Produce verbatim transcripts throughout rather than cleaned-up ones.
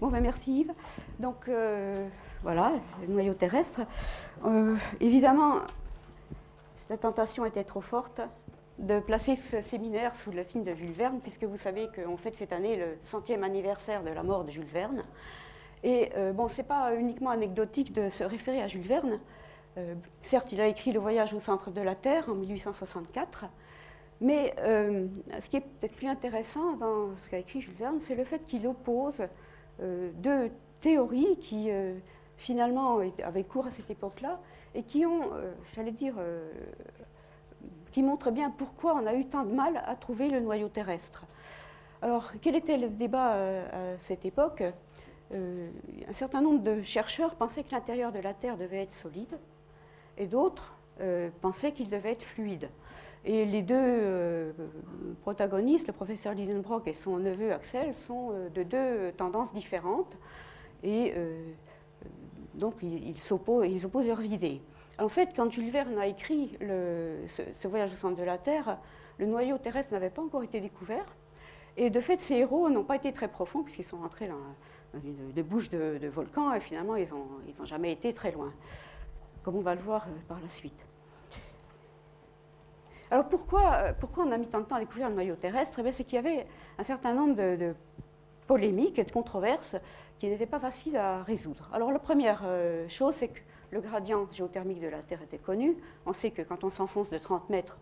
Bon, ben merci Yves. Donc, euh, voilà, le noyau terrestre. Euh, évidemment, la tentation était trop forte de placer ce séminaire sous le signe de Jules Verne, puisque vous savez qu'on fête cette année le centième anniversaire de la mort de Jules Verne. Et euh, bon, c'est pas uniquement anecdotique de se référer à Jules Verne. Euh, certes, il a écrit Le voyage au centre de la Terre en mille huit cent soixante-quatre, mais euh, ce qui est peut-être plus intéressant dans ce qu'a écrit Jules Verne, c'est le fait qu'il oppose euh, deux théories qui, euh, finalement, avaient cours à cette époque-là et qui ont, euh, j'allais dire, euh, qui montrent bien pourquoi on a eu tant de mal à trouver le noyau terrestre. Alors, quel était le débat euh, à cette époque ? Euh, un certain nombre de chercheurs pensaient que l'intérieur de la Terre devait être solide et d'autres euh, pensaient qu'il devait être fluide. Et les deux euh, protagonistes, le professeur Lidenbrock et son neveu Axel, sont euh, de deux tendances différentes et euh, donc ils, ils, s'opposent, ils opposent leurs idées. En fait, quand Jules Verne a écrit le, ce, ce voyage au centre de la Terre, le noyau terrestre n'avait pas encore été découvert et de fait ces héros n'ont pas été très profonds puisqu'ils sont rentrés dans la des bouches de, de volcans, et finalement, ils n'ont ils ont jamais été très loin, comme on va le voir par la suite. Alors, pourquoi, pourquoi on a mis tant de temps à découvrir le noyau terrestre? Eh c'est qu'il y avait un certain nombre de, de polémiques et de controverses qui n'étaient pas faciles à résoudre. Alors, la première chose, c'est que le gradient géothermique de la Terre était connu. On sait que quand on s'enfonce de trente mètres,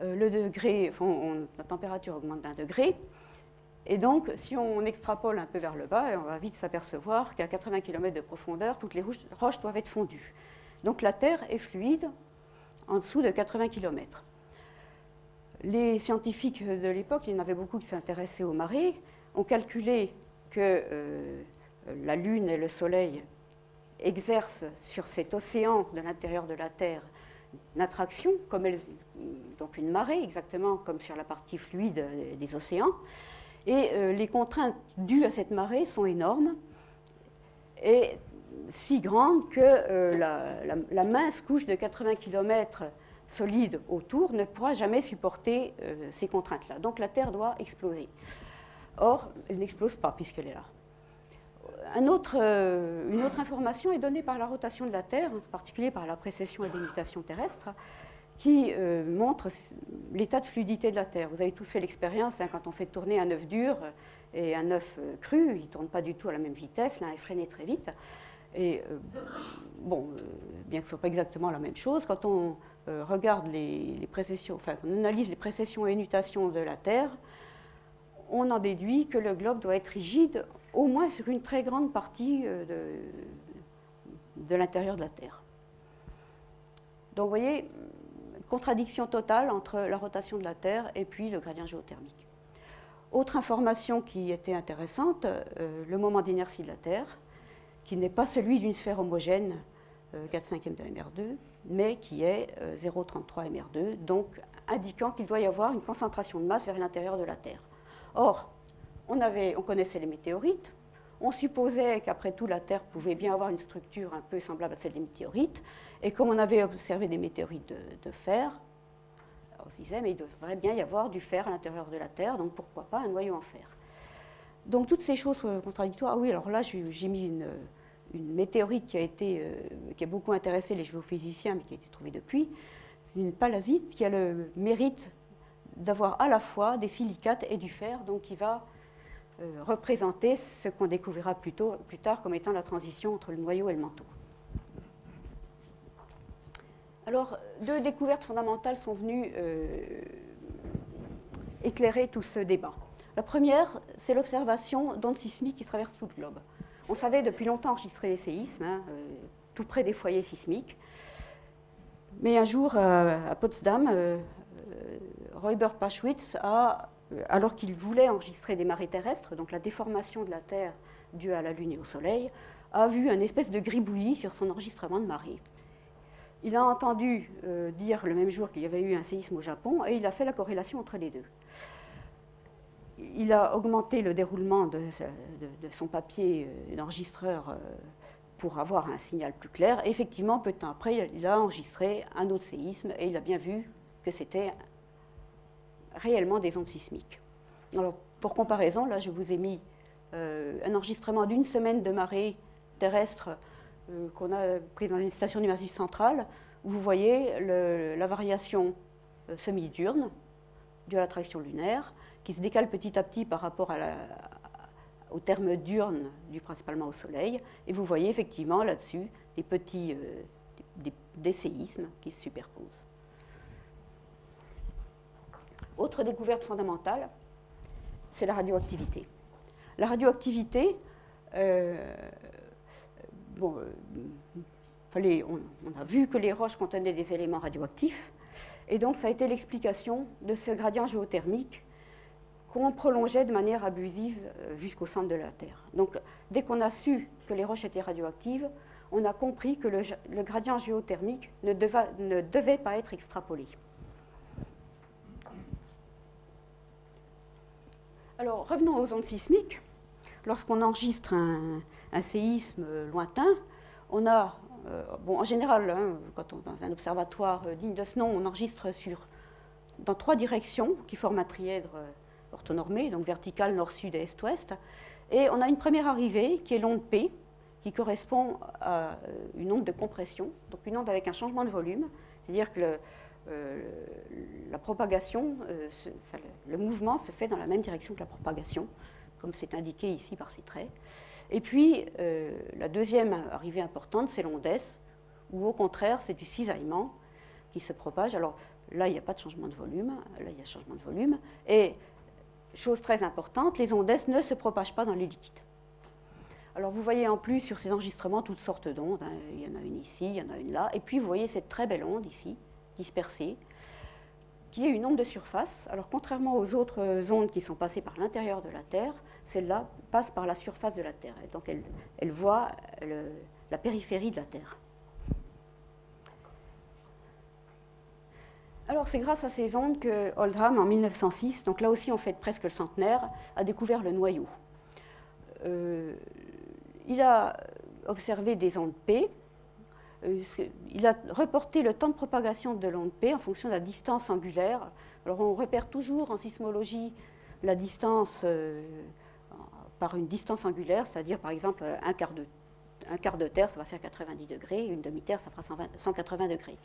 le degré, enfin, on, la température augmente d'un degré. Et donc, si on extrapole un peu vers le bas, on va vite s'apercevoir qu'à quatre-vingts kilomètres de profondeur, toutes les roches doivent être fondues. Donc la Terre est fluide en dessous de quatre-vingts kilomètres. Les scientifiques de l'époque, il y en avait beaucoup qui s'intéressaient aux marées, ont calculé que euh, la Lune et le Soleil exercent sur cet océan de l'intérieur de la Terre une attraction, comme elles, donc une marée, exactement comme sur la partie fluide des océans. Et euh, les contraintes dues à cette marée sont énormes et si grandes que euh, la, la, la mince couche de quatre-vingts kilomètres solide autour ne pourra jamais supporter euh, ces contraintes-là. Donc la Terre doit exploser. Or, elle n'explose pas puisqu'elle est là. Un autre, euh, une autre information est donnée par la rotation de la Terre, en particulier par la précession et dénutation terrestre, qui euh, montre l'état de fluidité de la Terre. Vous avez tous fait l'expérience, hein, quand on fait tourner un œuf dur et un œuf cru, ils ne tournent pas du tout à la même vitesse, l'un est freiné très vite. Et euh, bon, euh, bien que ce ne soit pas exactement la même chose, quand on euh, regarde les, les précessions, enfin, on analyse les précessions et nutations de la Terre, on en déduit que le globe doit être rigide, au moins sur une très grande partie euh, de, de l'intérieur de la Terre. Donc, vous voyez, contradiction totale entre la rotation de la Terre et puis le gradient géothermique. Autre information qui était intéressante, euh, le moment d'inertie de la Terre, qui n'est pas celui d'une sphère homogène euh, quatre cinquièmes de M R deux, mais qui est euh, zéro virgule trente-trois M R deux, donc indiquant qu'il doit y avoir une concentration de masse vers l'intérieur de la Terre. Or, on, avait, on connaissait les météorites, on supposait qu'après tout, la Terre pouvait bien avoir une structure un peu semblable à celle des météorites. Et comme on avait observé des météorites de, de fer, on se disait, mais il devrait bien y avoir du fer à l'intérieur de la Terre, donc pourquoi pas un noyau en fer. Donc toutes ces choses contradictoires. Ah oui, alors là, j'ai mis une, une météorite qui a, été, euh, qui a beaucoup intéressé les géophysiciens, mais qui a été trouvée depuis. C'est une palasite qui a le mérite d'avoir à la fois des silicates et du fer, donc qui va Euh, représenter ce qu'on découvrira plus, tôt, plus tard comme étant la transition entre le noyau et le manteau. Alors, deux découvertes fondamentales sont venues euh, éclairer tout ce débat. La première, c'est l'observation d'ondes sismiques qui traversent tout le globe. On savait depuis longtemps enregistrer les séismes, hein, euh, tout près des foyers sismiques. Mais un jour, euh, à Potsdam, euh, euh, Reuber-Paschwitz a... alors qu'il voulait enregistrer des marées terrestres, donc la déformation de la Terre due à la Lune et au Soleil, a vu une espèce de gribouillis sur son enregistrement de marée. Il a entendu euh, dire le même jour qu'il y avait eu un séisme au Japon et il a fait la corrélation entre les deux. Il a augmenté le déroulement de, de, de son papier euh, d'enregistreur euh, pour avoir un signal plus clair. Et effectivement, peu de temps après, il a enregistré un autre séisme et il a bien vu que c'était réellement des ondes sismiques. Alors, pour comparaison, là, je vous ai mis euh, un enregistrement d'une semaine de marée terrestre euh, qu'on a prise dans une station du Massif Central, où vous voyez le, la variation euh, semi-diurne due à l'attraction lunaire, qui se décale petit à petit par rapport à la, au terme diurne dû principalement au Soleil. Et vous voyez effectivement là-dessus des petits euh, des, des séismes qui se superposent. Autre découverte fondamentale, c'est la radioactivité. La radioactivité, euh, bon, euh, fallait, on, on a vu que les roches contenaient des éléments radioactifs, et donc ça a été l'explication de ce gradient géothermique qu'on prolongeait de manière abusive jusqu'au centre de la Terre. Donc, dès qu'on a su que les roches étaient radioactives, on a compris que le, le gradient géothermique ne, deva, ne devait pas être extrapolé. Alors, revenons aux ondes sismiques. Lorsqu'on enregistre un, un séisme lointain, on a, euh, bon, en général, hein, quand on est dans un observatoire euh, digne de ce nom, on enregistre sur, dans trois directions qui forment un trièdre euh, orthonormé, donc vertical, nord, sud, et est, ouest. Et on a une première arrivée qui est l'onde P, qui correspond à une onde de compression, donc une onde avec un changement de volume, c'est-à-dire que le, Euh, la propagation, euh, se, enfin, le mouvement se fait dans la même direction que la propagation, comme c'est indiqué ici par ces traits. Et puis, euh, la deuxième arrivée importante, c'est l'onde S, où au contraire, c'est du cisaillement qui se propage. Alors là, il n'y a pas de changement de volume, là, il y a changement de volume. Et, chose très importante, les ondes S ne se propagent pas dans les liquides. Alors vous voyez en plus sur ces enregistrements toutes sortes d'ondes, hein. Il y en a une ici, il y en a une là. Et puis, vous voyez cette très belle onde ici, dispersée, qui est une onde de surface. Alors, contrairement aux autres ondes qui sont passées par l'intérieur de la Terre, celle-là passe par la surface de la Terre. Et donc, elle, elle voit le, la périphérie de la Terre. Alors, c'est grâce à ces ondes que Oldham, en mille neuf cent six, donc là aussi on fête presque le centenaire, a découvert le noyau. Euh, il a observé des ondes P. Il a reporté le temps de propagation de l'onde P en fonction de la distance angulaire. Alors on repère toujours en sismologie la distance euh, par une distance angulaire, c'est-à-dire par exemple un quart, de, un quart de terre, ça va faire quatre-vingt-dix degrés, une demi-terre, ça fera cent vingt, cent quatre-vingts degrés.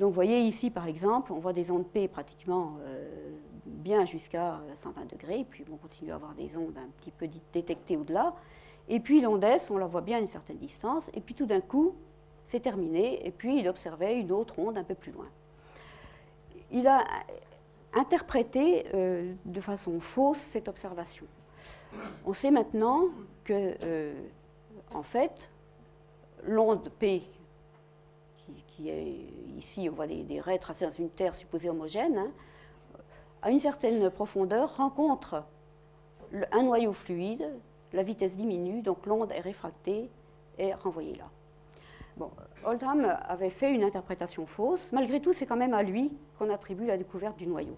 Donc vous voyez ici par exemple, on voit des ondes P pratiquement euh, bien jusqu'à cent vingt degrés, et puis on continue à avoir des ondes un petit peu détectées au-delà. Et puis l'onde S, on la voit bien à une certaine distance, et puis tout d'un coup, c'est terminé, et puis il observait une autre onde un peu plus loin. Il a interprété euh, de façon fausse cette observation. On sait maintenant que, euh, en fait, l'onde P, qui, qui est ici, on voit des, des raies tracées dans une terre supposée homogène, hein, à une certaine profondeur, rencontre le, un noyau fluide, la vitesse diminue, donc l'onde est réfractée et renvoyée là. Bon, Oldham avait fait une interprétation fausse. Malgré tout, c'est quand même à lui qu'on attribue la découverte du noyau.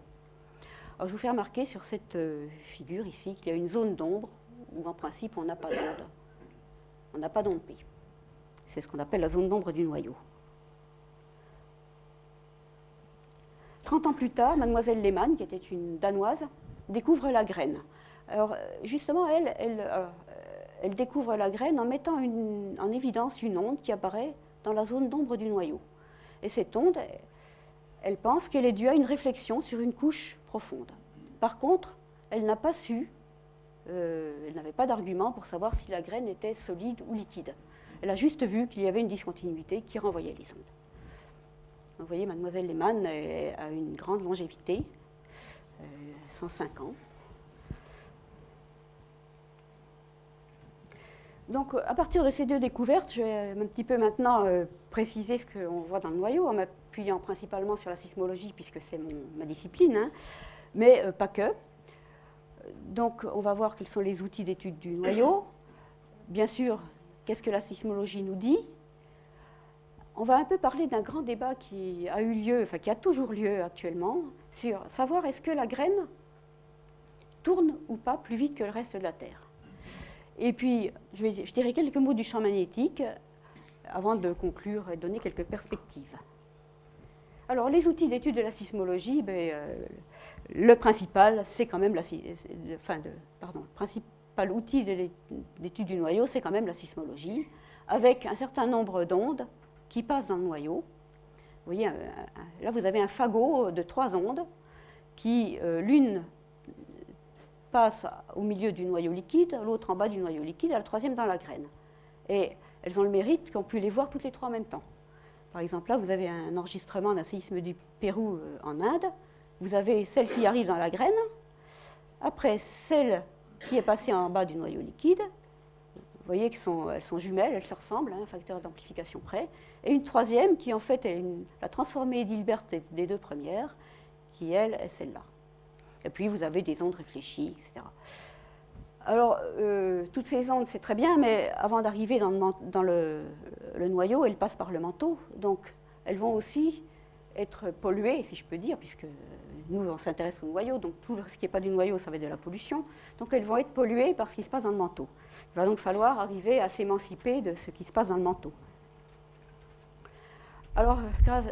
Alors, je vous fais remarquer sur cette figure ici qu'il y a une zone d'ombre où, en principe, on n'a pas d'onde. On n'a pas d'onde P. C'est ce qu'on appelle la zone d'ombre du noyau. trente ans plus tard, mademoiselle Lehmann, qui était une Danoise, découvre la graine. Alors, justement, elle... elle alors, Elle découvre la graine en mettant une, en évidence une onde qui apparaît dans la zone d'ombre du noyau. Et cette onde, elle pense qu'elle est due à une réflexion sur une couche profonde. Par contre, elle n'a pas su, euh, elle n'avait pas d'argument pour savoir si la graine était solide ou liquide. Elle a juste vu qu'il y avait une discontinuité qui renvoyait les ondes. Vous voyez, mademoiselle Lehmann a une grande longévité, euh, cent cinq ans. Donc, à partir de ces deux découvertes, je vais un petit peu maintenant euh, préciser ce qu'on voit dans le noyau, en m'appuyant principalement sur la sismologie, puisque c'est ma discipline, hein, mais euh, pas que. Donc, on va voir quels sont les outils d'étude du noyau. Bien sûr, qu'est-ce que la sismologie nous dit? On va un peu parler d'un grand débat qui a eu lieu, enfin, qui a toujours lieu actuellement, sur savoir est-ce que la graine tourne ou pas plus vite que le reste de la Terre. Et puis, je, vais, je dirai quelques mots du champ magnétique avant de conclure et donner quelques perspectives. Alors, les outils d'étude de la sismologie, ben, euh, le principal, c'est quand même la, enfin, de, pardon, le principe, pas l'outil de l'étude du noyau, c'est quand même la sismologie, avec un certain nombre d'ondes qui passent dans le noyau. Vous voyez, là vous avez un fagot de trois ondes qui, euh, l'une passe au milieu du noyau liquide, l'autre en bas du noyau liquide, et la troisième dans la graine. Et elles ont le mérite qu'on puisse les voir toutes les trois en même temps. Par exemple, là, vous avez un enregistrement d'un séisme du Pérou euh, en Inde. Vous avez celle qui arrive dans la graine, après celle qui est passée en bas du noyau liquide. Vous voyez qu'elles sont, elles sont jumelles, elles se ressemblent, hein, un facteur d'amplification près. Et une troisième qui, en fait, est une, la transformée d'Hilbert des deux premières, qui, elle, est celle-là. Et puis, vous avez des ondes réfléchies, et cetera. Alors, euh, toutes ces ondes, c'est très bien, mais avant d'arriver dans, le, dans le, le noyau, elles passent par le manteau. Donc, elles vont aussi être polluées, si je peux dire, puisque nous, on s'intéresse au noyau. Donc, tout ce qui n'est pas du noyau, ça va être de la pollution. Donc, elles vont être polluées par ce qui se passe dans le manteau. Il va donc falloir arriver à s'émanciper de ce qui se passe dans le manteau. Alors, grâce,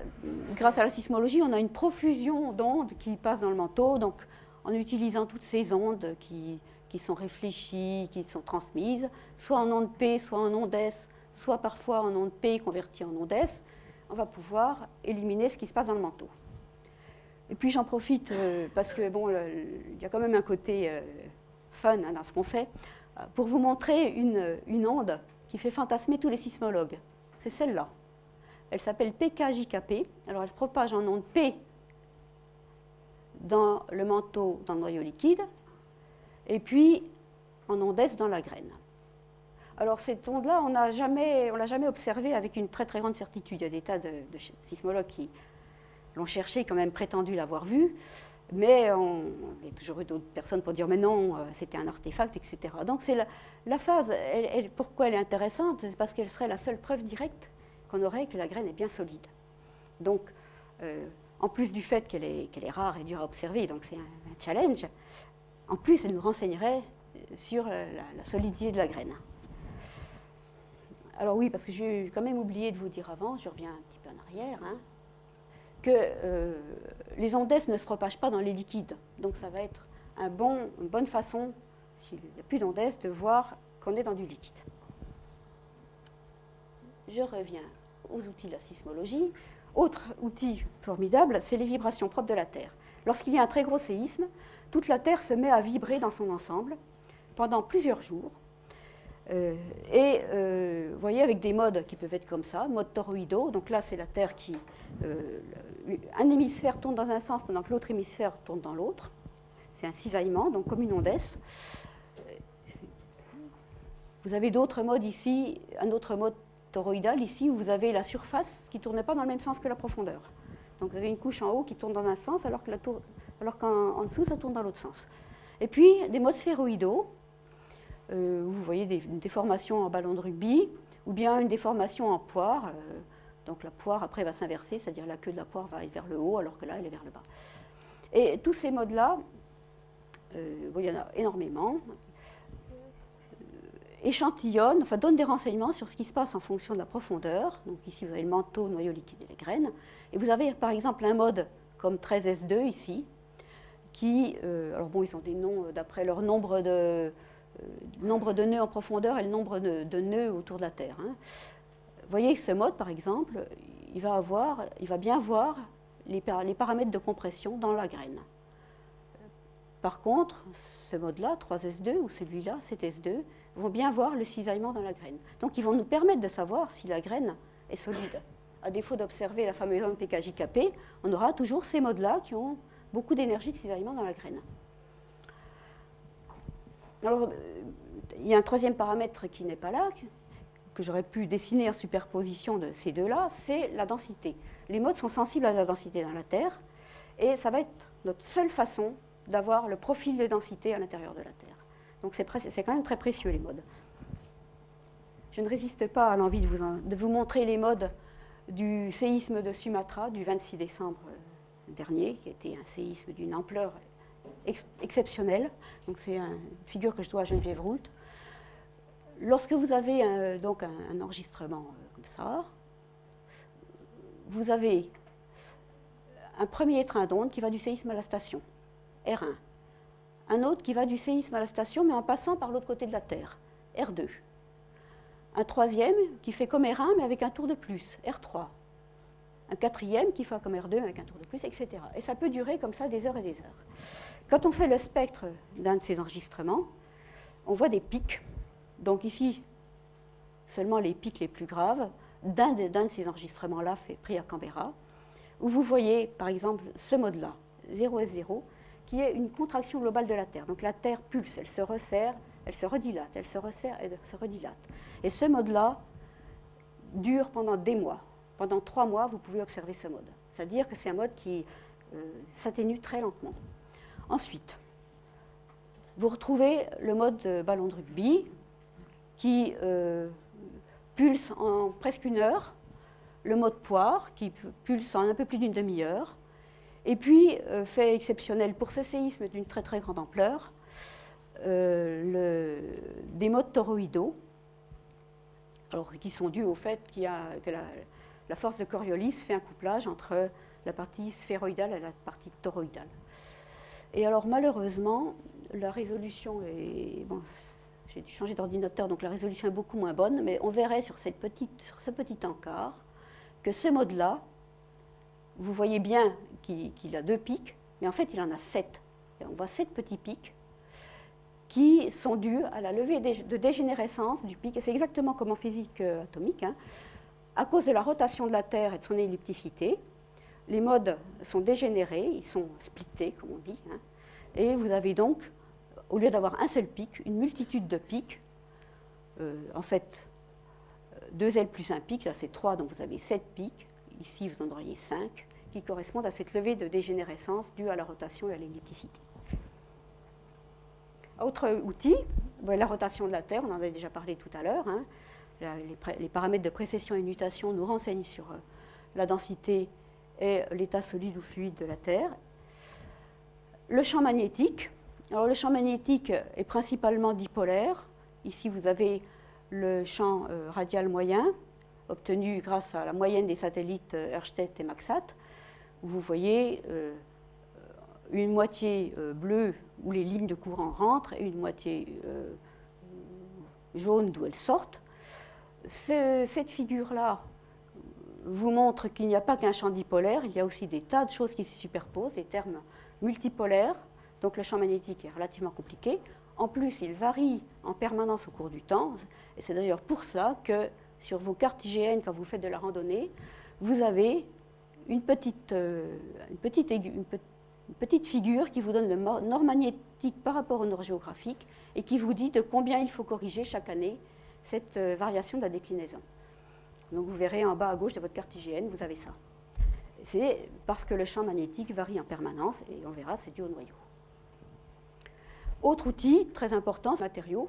grâce à la sismologie, on a une profusion d'ondes qui passent dans le manteau. Donc, en utilisant toutes ces ondes qui, qui sont réfléchies, qui sont transmises, soit en ondes P, soit en ondes S, soit parfois en ondes P converties en ondes S, on va pouvoir éliminer ce qui se passe dans le manteau. Et puis j'en profite euh, parce que bon, il y a quand même un côté euh, fun hein, dans ce qu'on fait, pour vous montrer une, une onde qui fait fantasmer tous les sismologues. C'est celle-là. Elle s'appelle P K J K P. Alors elle se propage en ondes P dans le manteau, dans le noyau liquide, et puis en onde S dans la graine. Alors cette onde-là, on ne l'a jamais observée avec une très très grande certitude. Il y a des tas de, de sismologues qui l'ont cherché, quand même prétendu l'avoir vue, mais on, il y a toujours eu d'autres personnes pour dire « mais non, c'était un artefact », et cetera. Donc c'est la, la phase, elle, elle, pourquoi elle est intéressante, c'est parce qu'elle serait la seule preuve directe qu'on aurait que la graine est bien solide. Donc, euh, en plus du fait qu'elle est, qu'elle est rare et dure à observer, donc c'est un, un challenge, en plus, elle nous renseignerait sur la, la solidité de la graine. Alors oui, parce que j'ai quand même oublié de vous dire avant, je reviens un petit peu en arrière, hein, que euh, les ondes S ne se propagent pas dans les liquides. Donc ça va être un bon, une bonne façon, s'il n'y a plus d'ondes S, de voir qu'on est dans du liquide. Je reviens aux outils de la sismologie. Autre outil formidable, c'est les vibrations propres de la Terre. Lorsqu'il y a un très gros séisme, toute la Terre se met à vibrer dans son ensemble pendant plusieurs jours. Euh, et euh, vous voyez, avec des modes qui peuvent être comme ça, mode toroïdaux. Donc là, c'est la Terre qui... Euh, un hémisphère tourne dans un sens pendant que l'autre hémisphère tourne dans l'autre. C'est un cisaillement, donc comme une onde S. Vous avez d'autres modes ici, un autre mode toroïdal ici, où vous avez la surface qui ne tourne pas dans le même sens que la profondeur. Donc vous avez une couche en haut qui tourne dans un sens, alors que la tour... alors qu'en dessous, ça tourne dans l'autre sens. Et puis, des modes sphéroïdaux, euh, vous voyez des, une déformation en ballon de rugby, ou bien une déformation en poire. Euh, donc la poire, après, va s'inverser, c'est-à-dire la queue de la poire va aller vers le haut, alors que là, elle est vers le bas. Et tous ces modes-là, euh, bon, il y en a énormément, euh, échantillonnent, enfin donnent des renseignements sur ce qui se passe en fonction de la profondeur. Donc ici, vous avez le manteau, le noyau liquide et les graines. Et vous avez, par exemple, un mode comme treize S deux ici, qui, euh, alors bon, ils ont des noms d'après leur nombre de, euh, nombre de nœuds en profondeur et le nombre de, de nœuds autour de la Terre. Hein. Vous voyez que ce mode, par exemple, il va, avoir, il va bien voir les, les paramètres de compression dans la graine. Par contre, ce mode-là, trois S deux, ou celui-là, sept S deux, vont bien voir le cisaillement dans la graine. Donc, ils vont nous permettre de savoir si la graine est solide. À défaut d'observer la fameuse onde P K J K P, on aura toujours ces modes-là qui ont beaucoup d'énergie de cisaillement dans la graine. Alors, il y a un troisième paramètre qui n'est pas là, que j'aurais pu dessiner en superposition de ces deux-là, c'est la densité. Les modes sont sensibles à la densité dans la Terre, et ça va être notre seule façon d'avoir le profil de densité à l'intérieur de la Terre. Donc c'est quand même très précieux, les modes. Je ne résiste pas à l'envie de vous, en, de vous montrer les modes du séisme de Sumatra du vingt-six décembre dernier, qui était un séisme d'une ampleur ex exceptionnelle. Donc c'est une figure que je dois à Geneviève Roult. Lorsque vous avez un, donc un, un enregistrement comme ça, vous avez un premier train d'onde qui va du séisme à la station, R un. un autre qui va du séisme à la station, mais en passant par l'autre côté de la Terre, R deux. Un troisième qui fait comme R un, mais avec un tour de plus, R trois. Un quatrième qui fait comme R deux, avec un tour de plus, et cetera. Et ça peut durer comme ça des heures et des heures. Quand on fait le spectre d'un de ces enregistrements, on voit des pics. Donc ici, seulement les pics les plus graves d'un de, d'un de ces enregistrements-là fait pris à Canberra, où vous voyez, par exemple, ce mode-là, zéro S zéro, qui est une contraction globale de la Terre. Donc la Terre pulse, elle se resserre, elle se redilate, elle se resserre, elle se redilate. Et ce mode-là dure pendant des mois. Pendant trois mois, vous pouvez observer ce mode. C'est-à-dire que c'est un mode qui euh, s'atténue très lentement. Ensuite, vous retrouvez le mode de ballon de rugby qui euh, pulse en presque une heure, le mode poire qui pulse en un peu plus d'une demi-heure, et puis, euh, fait exceptionnel pour ce séisme d'une très très grande ampleur, euh, le, des modes toroïdaux, alors, qui sont dus au fait qu'il y a, que la, la force de Coriolis fait un couplage entre la partie sphéroïdale et la partie toroïdale. Et alors, malheureusement, la résolution est... Bon, j'ai dû changer d'ordinateur, donc la résolution est beaucoup moins bonne, mais on verrait sur, cette petite, sur ce petit encart que ce mode-là, vous voyez bien qu'il a deux pics, mais en fait, il en a sept. Et on voit sept petits pics qui sont dus à la levée de dégénérescence du pic. Et c'est exactement comme en physique atomique. Hein. À cause de la rotation de la Terre et de son ellipticité, les modes sont dégénérés, ils sont splittés, comme on dit. Hein. Et vous avez donc, au lieu d'avoir un seul pic, une multitude de pics. Euh, en fait, deux L plus un pic, là c'est trois, donc vous avez sept pics. Ici, vous en auriez cinq, qui correspondent à cette levée de dégénérescence due à la rotation et à l'ellipticité. Autre outil, la rotation de la Terre, on en a déjà parlé tout à l'heure. Hein. Les paramètres de précession et nutation nous renseignent sur la densité et l'état solide ou fluide de la Terre. Le champ magnétique. Alors, le champ magnétique est principalement dipolaire. Ici, vous avez le champ radial moyen, obtenu grâce à la moyenne des satellites Erstedt et Maxat, où vous voyez euh, une moitié euh, bleue où les lignes de courant rentrent et une moitié euh, jaune d'où elles sortent. Ce, cette figure-là vous montre qu'il n'y a pas qu'un champ dipolaire, il y a aussi des tas de choses qui se superposent, des termes multipolaires, donc le champ magnétique est relativement compliqué. En plus, il varie en permanence au cours du temps, et c'est d'ailleurs pour cela que sur vos cartes I G N, quand vous faites de la randonnée, vous avez une petite, euh, une petite, aigu, une pe une petite figure qui vous donne le nord magnétique par rapport au nord géographique et qui vous dit de combien il faut corriger chaque année cette euh, variation de la déclinaison. Donc vous verrez en bas à gauche de votre carte I G N, vous avez ça. C'est parce que le champ magnétique varie en permanence et on verra, c'est dû au noyau. Autre outil très important, c'est les matériaux.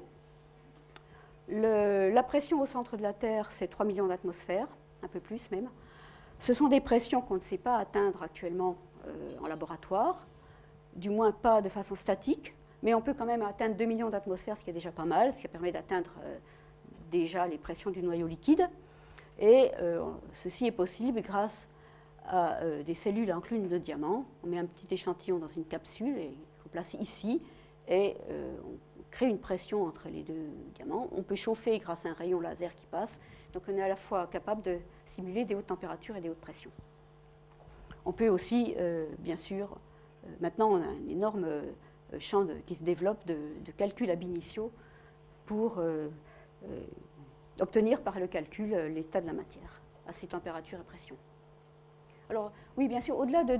Le, la pression au centre de la Terre, c'est trois millions d'atmosphères, un peu plus même. Ce sont des pressions qu'on ne sait pas atteindre actuellement euh, en laboratoire, du moins pas de façon statique, mais on peut quand même atteindre deux millions d'atmosphères, ce qui est déjà pas mal, ce qui permet d'atteindre euh, déjà les pressions du noyau liquide. Et euh, ceci est possible grâce à euh, des cellules à enclume de diamant. On met un petit échantillon dans une capsule et on place ici et euh, on crée une pression entre les deux diamants. On peut chauffer grâce à un rayon laser qui passe. Donc on est à la fois capable de simuler des hautes températures et des hautes pressions. On peut aussi, euh, bien sûr, euh, maintenant on a un énorme euh, champ de, qui se développe de, de calcul ab initio pour euh, euh, obtenir par le calcul euh, l'état de la matière à ces températures et pressions. Alors oui, bien sûr, au-delà de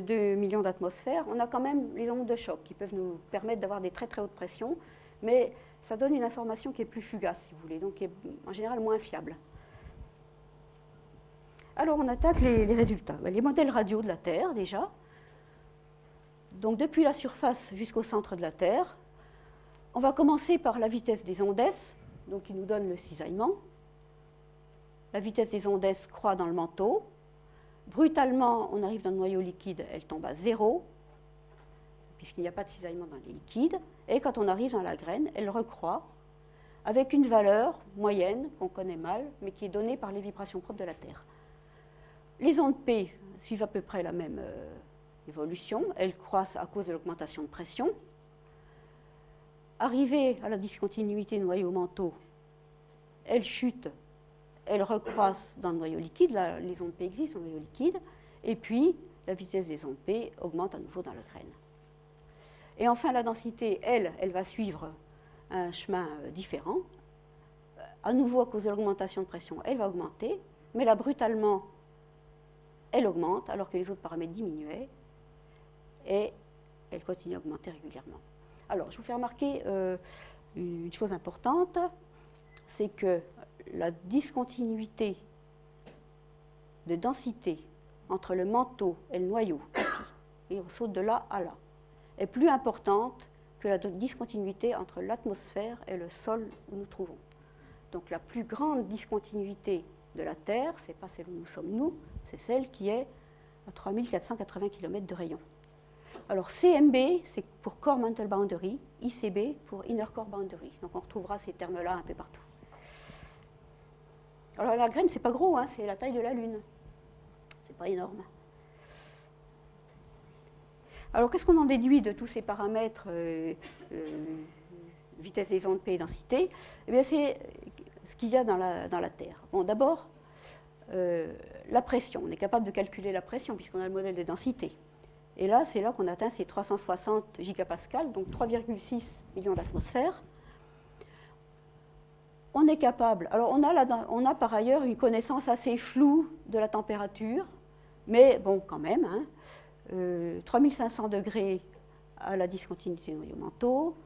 deux millions d'atmosphères, on a quand même les ondes de choc qui peuvent nous permettre d'avoir des très très hautes pressions, mais ça donne une information qui est plus fugace, si vous voulez, donc qui est en général moins fiable. Alors on attaque les, les résultats. Les modèles radio de la Terre déjà, donc depuis la surface jusqu'au centre de la Terre, on va commencer par la vitesse des ondes S, donc qui nous donne le cisaillement. La vitesse des ondes S croît dans le manteau. Brutalement, on arrive dans le noyau liquide, elle tombe à zéro, puisqu'il n'y a pas de cisaillement dans les liquides. Et quand on arrive dans la graine, elle recroît avec une valeur moyenne qu'on connaît mal, mais qui est donnée par les vibrations propres de la Terre. Les ondes P suivent à peu près la même, euh, évolution. Elle croît à cause de l'augmentation de pression. Arrivée à la discontinuité noyaux manteaux, elle chute, elle recroisse dans le noyau liquide. Là, les ondes P existent dans le noyau liquide. Et puis, la vitesse des ondes P augmente à nouveau dans le grain. Et enfin, la densité, elle, elle va suivre un chemin différent. À nouveau, à cause de l'augmentation de pression, elle va augmenter. Mais là, brutalement, elle augmente, alors que les autres paramètres diminuaient. Et elle continue à augmenter régulièrement. Alors, je vous fais remarquer euh, une chose importante, c'est que la discontinuité de densité entre le manteau et le noyau, ici, et on saute de là à là, est plus importante que la discontinuité entre l'atmosphère et le sol où nous trouvons. Donc la plus grande discontinuité de la Terre, ce n'est pas celle où nous sommes nous, c'est celle qui est à trois mille quatre cent quatre-vingts kilomètres de rayon. Alors C M B, c'est pour Core Mantle Boundary, I C B pour Inner Core Boundary. Donc on retrouvera ces termes-là un peu partout. Alors la graine, c'est pas gros, hein, c'est la taille de la Lune. C'est pas énorme. Alors qu'est-ce qu'on en déduit de tous ces paramètres euh, euh, vitesse des ondes, P et densité? Eh bien, c'est ce qu'il y a dans la, dans la Terre. Bon, d'abord, euh, la pression. On est capable de calculer la pression puisqu'on a le modèle de densité. Et là, c'est là qu'on atteint ces trois cent soixante gigapascales, donc trois virgule six millions d'atmosphères. On est capable... Alors, on a, là, on a par ailleurs une connaissance assez floue de la température, mais bon, quand même, hein, euh, trois mille cinq cents degrés à la discontinuité des noyaux manteaux,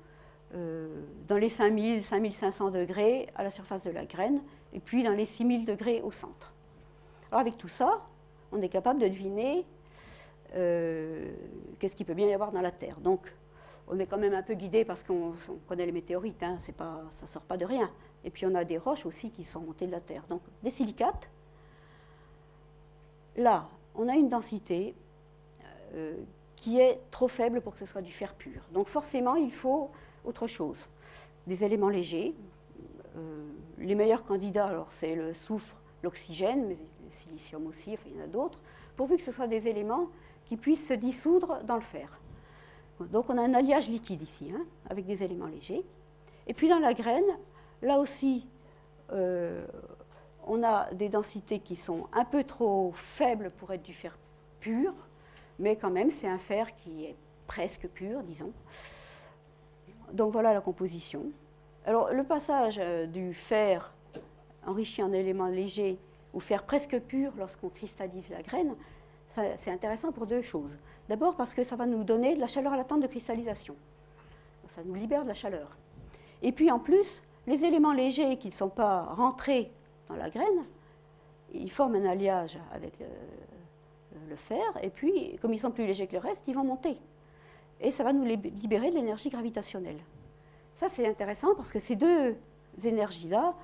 euh, dans les cinq mille, cinq mille cinq cents degrés à la surface de la graine, et puis dans les six mille degrés au centre. Alors, avec tout ça, on est capable de deviner... Euh, qu'est-ce qu'il peut bien y avoir dans la Terre. Donc, on est quand même un peu guidé parce qu'on connaît les météorites, hein, c'est pas, ça ne sort pas de rien. Et puis, on a des roches aussi qui sont montées de la Terre. Donc, des silicates. Là, on a une densité euh, qui est trop faible pour que ce soit du fer pur. Donc, forcément, il faut autre chose. Des éléments légers. Euh, les meilleurs candidats, alors, c'est le soufre, l'oxygène, mais le silicium aussi, enfin, il y en a d'autres, pourvu que ce soit des éléments qui puissent se dissoudre dans le fer. Donc on a un alliage liquide ici, hein, avec des éléments légers. Et puis dans la graine, là aussi, euh, on a des densités qui sont un peu trop faibles pour être du fer pur, mais quand même c'est un fer qui est presque pur, disons. Donc voilà la composition. Alors le passage du fer enrichi en éléments légers au fer presque pur lorsqu'on cristallise la graine, c'est intéressant pour deux choses. D'abord parce que ça va nous donner de la chaleur à la tente de cristallisation. Ça nous libère de la chaleur. Et puis en plus, les éléments légers qui ne sont pas rentrés dans la graine, ils forment un alliage avec le, le fer. Et puis, comme ils sont plus légers que le reste, ils vont monter. Et ça va nous libérer de l'énergie gravitationnelle. Ça, c'est intéressant parce que ces deux énergies-là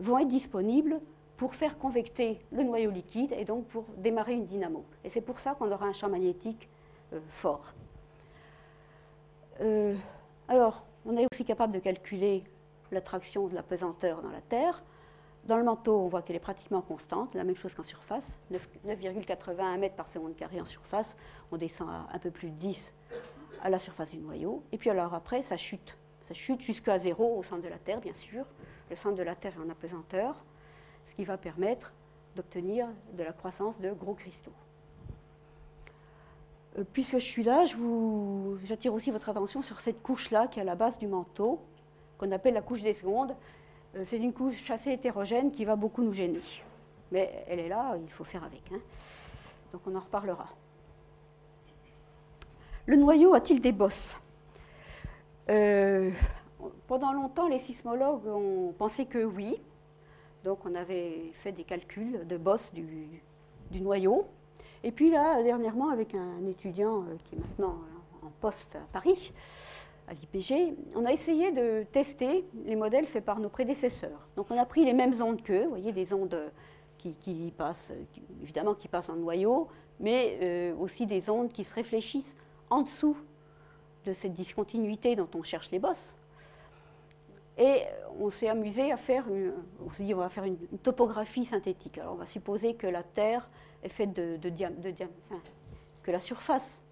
vont être disponibles pour faire convecter le noyau liquide et donc pour démarrer une dynamo. Et c'est pour ça qu'on aura un champ magnétique euh, fort. Euh, alors, on est aussi capable de calculer l'attraction de la pesanteur dans la Terre. Dans le manteau, on voit qu'elle est pratiquement constante, la même chose qu'en surface, neuf virgule quatre-vingt-un mètres par seconde carrée en surface, on descend à un peu plus de dix à la surface du noyau. Et puis alors après, ça chute. Ça chute jusqu'à zéro au centre de la Terre, bien sûr. Le centre de la Terre est en apesanteur, ce qui va permettre d'obtenir de la croissance de gros cristaux. Puisque je suis là, j'attire aussi votre attention sur cette couche-là qui est à la base du manteau, qu'on appelle la couche des secondes. C'est une couche assez hétérogène qui va beaucoup nous gêner. Mais elle est là, il faut faire avec, hein. Donc on en reparlera. Le noyau a-t-il des bosses? euh, Pendant longtemps, les sismologues ont pensé que oui. Donc, on avait fait des calculs de bosses du, du noyau. Et puis là, dernièrement, avec un étudiant qui est maintenant en poste à Paris, à l'I P G, on a essayé de tester les modèles faits par nos prédécesseurs. Donc, on a pris les mêmes ondes qu'eux, vous voyez, des ondes qui, qui passent, qui, évidemment, qui passent en noyau, mais euh, aussi des ondes qui se réfléchissent en dessous de cette discontinuité dont on cherche les bosses. Et on s'est amusé à faire, une, on s'est dit on va faire une, une topographie synthétique. Alors on va supposer que la Terre est faite de, de, diam, de diam, enfin, que la surface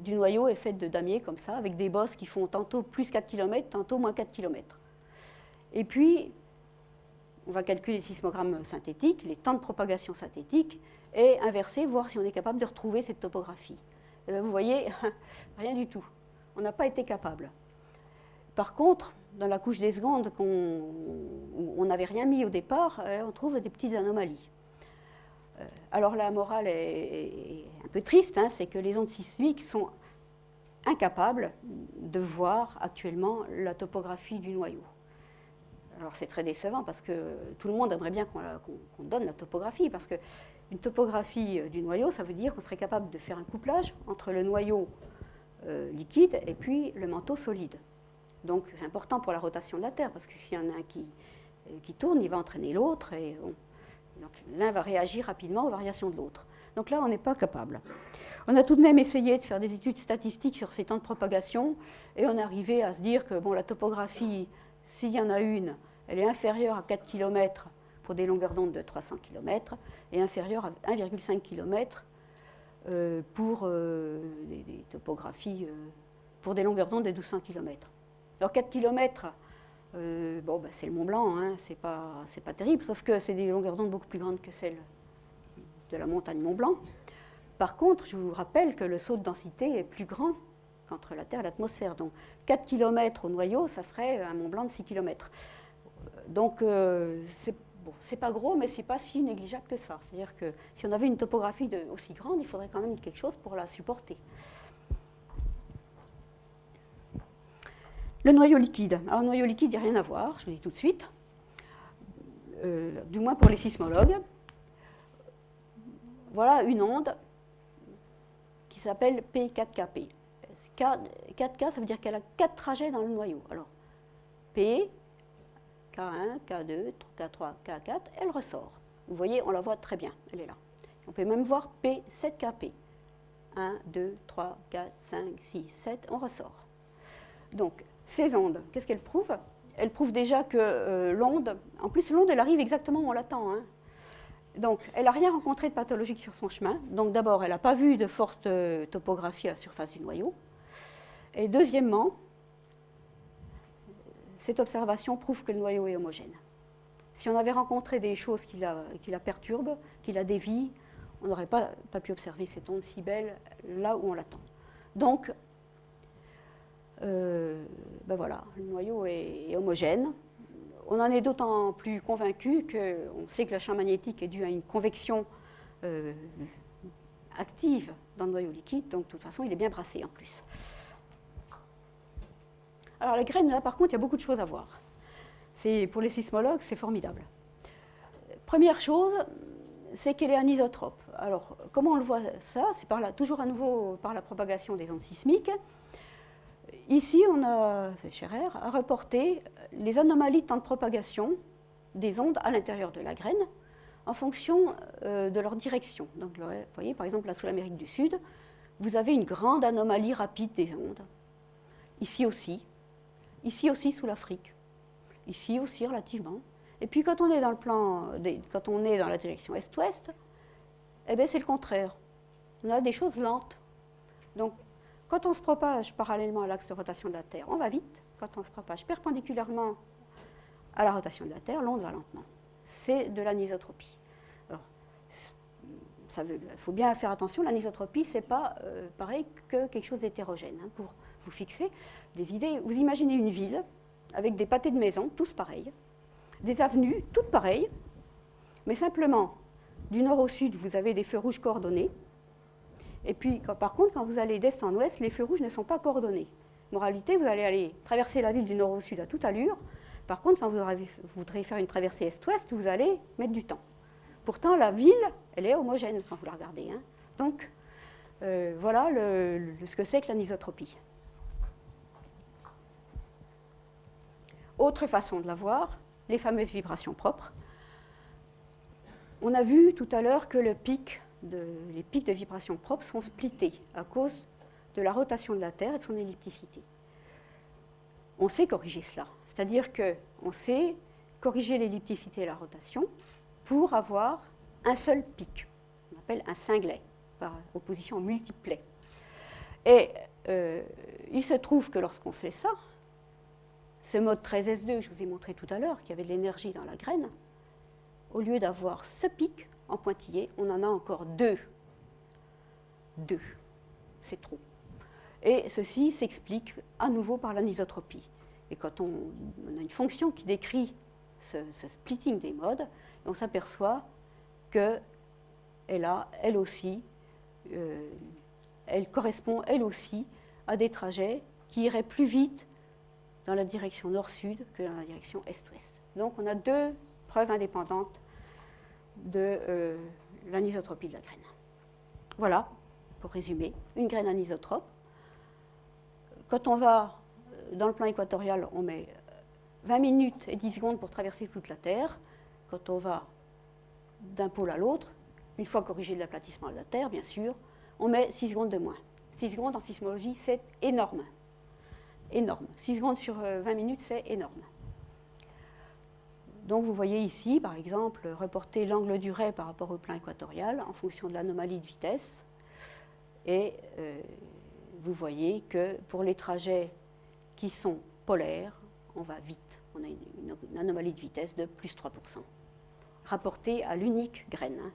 du noyau est faite de damier comme ça, avec des bosses qui font tantôt plus quatre kilomètres, tantôt moins quatre kilomètres. Et puis, on va calculer les sismogrammes synthétiques, les temps de propagation synthétiques, et inverser, voir si on est capable de retrouver cette topographie. Et bien, vous voyez, rien du tout. On n'a pas été capable. Par contre, dans la couche des secondes où on n'avait rien mis au départ, on trouve des petites anomalies. Alors la morale est un peu triste, hein, c'est que les ondes sismiques sont incapables de voir actuellement la topographie du noyau. Alors c'est très décevant parce que tout le monde aimerait bien qu'on qu'on donne la topographie, parce qu'une topographie du noyau, ça veut dire qu'on serait capable de faire un couplage entre le noyau euh, liquide et puis le manteau solide. Donc c'est important pour la rotation de la Terre, parce que s'il y en a un qui, qui tourne, il va entraîner l'autre, et on, donc l'un va réagir rapidement aux variations de l'autre. Donc là, on n'est pas capable. On a tout de même essayé de faire des études statistiques sur ces temps de propagation, et on est arrivé à se dire que bon, la topographie, s'il y en a une, elle est inférieure à quatre kilomètres pour des longueurs d'onde de trois cents kilomètres, et inférieure à un virgule cinq kilomètre euh, pour euh, des, des topographies euh, pour des longueurs d'onde de mille deux cents kilomètres. Alors quatre kilomètres, euh, bon, ben, c'est le Mont Blanc, hein, c'est pas, c'est pas terrible, sauf que c'est des longueurs d'onde beaucoup plus grandes que celles de la montagne Mont Blanc. Par contre, je vous rappelle que le saut de densité est plus grand qu'entre la Terre et l'atmosphère. Donc quatre kilomètres au noyau, ça ferait un Mont Blanc de six kilomètres. Donc euh, c'est bon, c'est pas gros, mais c'est pas si négligeable que ça. C'est-à-dire que si on avait une topographie de, aussi grande, il faudrait quand même quelque chose pour la supporter. Le noyau liquide. Alors, le noyau liquide, il n'y a rien à voir, je vous dis tout de suite, euh, du moins pour les sismologues. Voilà une onde qui s'appelle P K J K P. quatre K, ça veut dire qu'elle a quatre trajets dans le noyau. Alors, P, K un, K deux, K trois, K quatre, elle ressort. Vous voyez, on la voit très bien, elle est là. On peut même voir P sept K P. un, deux, trois, quatre, cinq, six, sept, on ressort. Donc, ces ondes, qu'est-ce qu'elles prouvent? Elles prouvent déjà que euh, l'onde, en plus l'onde, elle arrive exactement où on l'attend. Hein. Donc, elle n'a rien rencontré de pathologique sur son chemin. Donc, d'abord, elle n'a pas vu de forte euh, topographie à la surface du noyau. Et deuxièmement, cette observation prouve que le noyau est homogène. Si on avait rencontré des choses qui la, qui la perturbent, qui la dévient, on n'aurait pas, pas pu observer cette onde si belle là où on l'attend. Donc, Euh, ben voilà, le noyau est, est homogène. On en est d'autant plus convaincu qu'on sait que le champ magnétique est dû à une convection euh, active dans le noyau liquide, donc de toute façon il est bien brassé en plus. Alors les graines, là par contre, il y a beaucoup de choses à voir. Pour les sismologues, c'est formidable. Première chose, c'est qu'elle est anisotrope. Alors comment on le voit ça? C'est par là, toujours à nouveau par la propagation des ondes sismiques. Ici, on a, Scherer, a reporté les anomalies de temps de propagation des ondes à l'intérieur de la graine en fonction euh, de leur direction. Donc, vous voyez, par exemple, là, sous l'Amérique du Sud, vous avez une grande anomalie rapide des ondes. Ici aussi. Ici aussi, sous l'Afrique. Ici aussi, relativement. Et puis, quand on est dans, le plan des, quand on est dans la direction est-ouest, eh bien, c'est le contraire. On a des choses lentes. Donc, quand on se propage parallèlement à l'axe de rotation de la Terre, on va vite. Quand on se propage perpendiculairement à la rotation de la Terre, l'onde va lentement. C'est de l'anisotropie. Alors, ça veut, il faut bien faire attention, l'anisotropie, ce n'est pas euh, pareil que quelque chose d'hétérogène. Hein, pour vous fixer les idées, vous imaginez une ville avec des pâtés de maisons, tous pareils, des avenues, toutes pareilles, mais simplement, du nord au sud, vous avez des feux rouges coordonnés. Et puis, quand, par contre, quand vous allez d'est en ouest, les feux rouges ne sont pas coordonnés. Moralité, vous allez aller traverser la ville du nord au sud à toute allure. Par contre, quand vous, aurez, vous voudrez faire une traversée est-ouest, vous allez mettre du temps. Pourtant, la ville, elle est homogène quand vous la regardez. Hein. Donc, euh, voilà le, le, ce que c'est que l'anisotropie. Autre façon de la voir, les fameuses vibrations propres. On a vu tout à l'heure que le pic... De, les pics de vibration propres sont splittés à cause de la rotation de la Terre et de son ellipticité. On sait corriger cela, c'est-à-dire qu'on sait corriger l'ellipticité et la rotation pour avoir un seul pic, on appelle un singlet, par opposition au multiplet. Et euh, il se trouve que lorsqu'on fait ça, ce mode treize S deux que je vous ai montré tout à l'heure, qui avait de l'énergie dans la graine, au lieu d'avoir ce pic en pointillé, on en a encore deux. Deux. C'est trop. Et ceci s'explique à nouveau par l'anisotropie. Et quand on, on a une fonction qui décrit ce, ce splitting des modes, on s'aperçoit qu'elle a, elle aussi, euh, elle correspond, elle aussi, à des trajets qui iraient plus vite dans la direction nord-sud que dans la direction est-ouest. Donc, on a deux preuves indépendantes de euh, l'anisotropie de la graine. Voilà, pour résumer, une graine anisotrope. Quand on va dans le plan équatorial, on met vingt minutes et dix secondes pour traverser toute la Terre. Quand on va d'un pôle à l'autre, une fois corrigé de l'aplatissement de la Terre, bien sûr, on met six secondes de moins. six secondes en sismologie, c'est énorme. Énorme. six secondes sur vingt minutes, c'est énorme. Donc vous voyez ici, par exemple, reporter l'angle du ray par rapport au plan équatorial en fonction de l'anomalie de vitesse. Et euh, vous voyez que pour les trajets qui sont polaires, on va vite. On a une, une, une anomalie de vitesse de plus trois pour cent, rapportée à l'unique graine. Hein.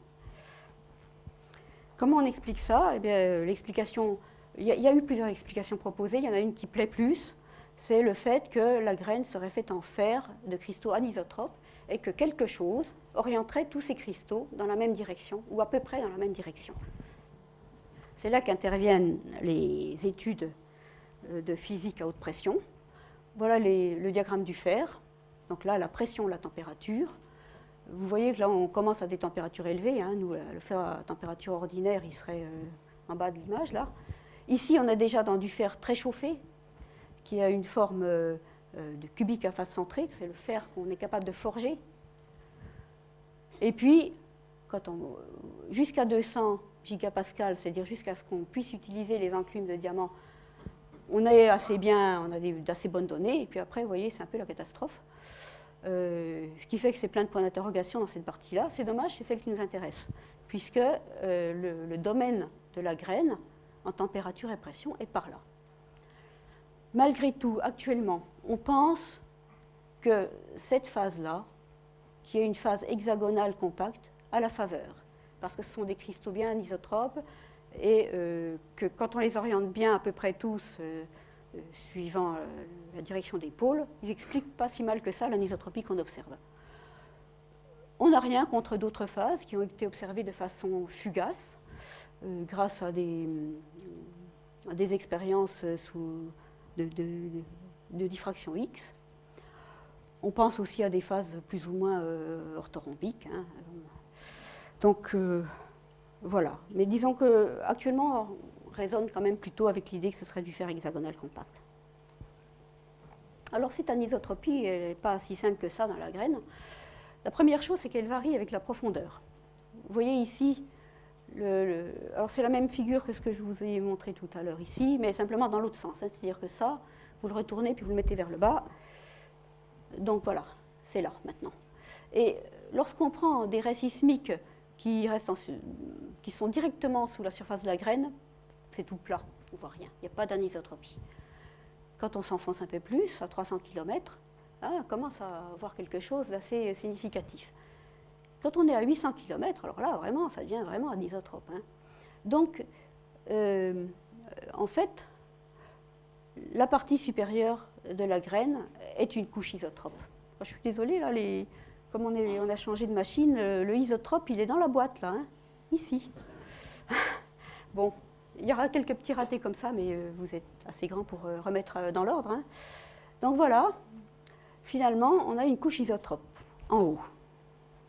Comment on explique ça? Eh bien, l'explication... Il y, a, il y a eu plusieurs explications proposées, il y en a une qui plaît plus, c'est le fait que la graine serait faite en fer de cristaux anisotropes et que quelque chose orienterait tous ces cristaux dans la même direction, ou à peu près dans la même direction. C'est là qu'interviennent les études de physique à haute pression. Voilà les, le diagramme du fer, donc là la pression, la température. Vous voyez que là on commence à des températures élevées, hein. Nous, le fer à température ordinaire il serait euh, en bas de l'image là. Ici, on a déjà dans du fer très chauffé, qui a une forme euh, de cubique à face centrée. C'est le fer qu'on est capable de forger. Et puis, jusqu'à deux cents gigapascales, c'est-à-dire jusqu'à ce qu'on puisse utiliser les enclumes de diamants, on est assez bien, on a d'assez bonnes données. Et puis après, vous voyez, c'est un peu la catastrophe. Euh, ce qui fait que c'est plein de points d'interrogation dans cette partie-là. C'est dommage, c'est celle qui nous intéresse, puisque euh, le, le domaine de la graine, en température et pression, et par là. Malgré tout, actuellement, on pense que cette phase-là, qui est une phase hexagonale compacte, a la faveur, parce que ce sont des cristaux bien anisotropes, et euh, que quand on les oriente bien à peu près tous, euh, euh, suivant euh, la direction des pôles, ils n'expliquent pas si mal que ça l'anisotropie qu'on observe. On n'a rien contre d'autres phases qui ont été observées de façon fugace, grâce à des, à des expériences sous, de, de, de diffraction X. On pense aussi à des phases plus ou moins euh, orthorhombiques. Hein. Donc, euh, voilà. Mais disons qu'actuellement, on raisonne quand même plutôt avec l'idée que ce serait du fer hexagonal compact. Alors, cette anisotropie n'est pas si simple que ça dans la graine. La première chose, c'est qu'elle varie avec la profondeur. Vous voyez ici... Le, le, alors, c'est la même figure que ce que je vous ai montré tout à l'heure ici, mais simplement dans l'autre sens. Hein, c'est-à-dire que ça, vous le retournez, puis vous le mettez vers le bas. Donc, voilà, c'est là, maintenant. Et lorsqu'on prend des raies sismiques qui, restent en, qui sont directement sous la surface de la graine, c'est tout plat, on ne voit rien, il n'y a pas d'anisotropie. Quand on s'enfonce un peu plus, à trois cents kilomètres, hein, on commence à voir quelque chose d'assez significatif. Quand on est à huit cents kilomètres, alors là, vraiment, ça devient vraiment anisotrope. Hein. Donc, euh, en fait, la partie supérieure de la graine est une couche isotrope. Alors, je suis désolée, là, les... comme on, est, on a changé de machine, le, le isotrope, il est dans la boîte, là, hein, ici. Bon, il y aura quelques petits ratés comme ça, mais vous êtes assez grand pour remettre dans l'ordre. Hein. Donc voilà, finalement, on a une couche isotrope en haut.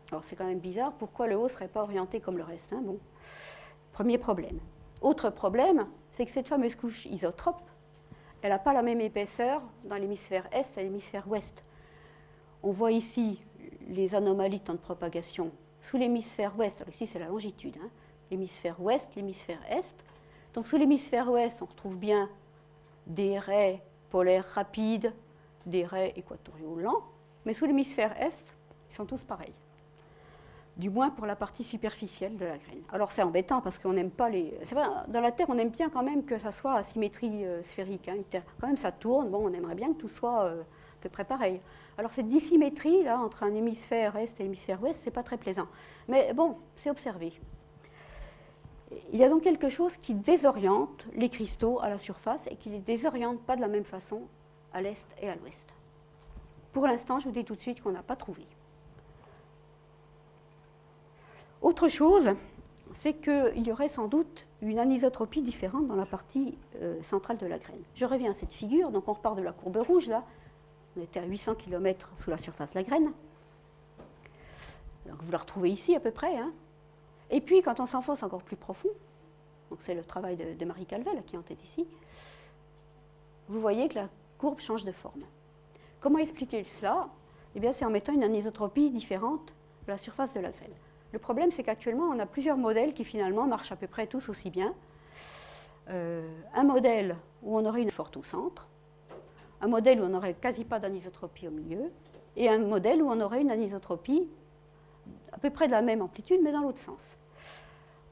Alors, c'est quand même bizarre, pourquoi le haut ne serait pas orienté comme le reste, hein, bon. Premier problème. Autre problème, c'est que cette fameuse couche isotrope, elle n'a pas la même épaisseur dans l'hémisphère est et l'hémisphère ouest. On voit ici les anomalies de temps de propagation sous l'hémisphère ouest. Alors, ici, c'est la longitude, hein, l'hémisphère ouest, l'hémisphère est. Donc, sous l'hémisphère ouest, on retrouve bien des raies polaires rapides, des raies équatoriaux lents, mais sous l'hémisphère est, ils sont tous pareils. du moins pour la partie superficielle de la graine. Alors c'est embêtant parce qu'on n'aime pas les... C'est vrai, dans la Terre, on aime bien quand même que ça soit à symétrie euh, sphérique. Hein, une terre, quand même, ça tourne, bon, on aimerait bien que tout soit euh, à peu près pareil. Alors cette dissymétrie là, entre un hémisphère est et hémisphère ouest, c'est pas très plaisant. Mais bon, c'est observé. Il y a donc quelque chose qui désoriente les cristaux à la surface et qui ne les désoriente pas de la même façon à l'est et à l'ouest. Pour l'instant, je vous dis tout de suite qu'on n'a pas trouvé. Autre chose, c'est qu'il y aurait sans doute une anisotropie différente dans la partie euh, centrale de la graine. Je reviens à cette figure, donc on repart de la courbe rouge, là. On était à huit cents kilomètres sous la surface de la graine. Donc vous la retrouvez ici à peu près, hein. Et puis, quand on s'enfonce encore plus profond, donc c'est le travail de, de Marie Calvel qui est en tête ici, vous voyez que la courbe change de forme. Comment expliquer cela? Eh bien, c'est en mettant une anisotropie différente à la surface de la graine. Le problème, c'est qu'actuellement, on a plusieurs modèles qui finalement marchent à peu près tous aussi bien. Euh, un modèle où on aurait une forte au centre, un modèle où on n'aurait quasi pas d'anisotropie au milieu, et un modèle où on aurait une anisotropie à peu près de la même amplitude, mais dans l'autre sens.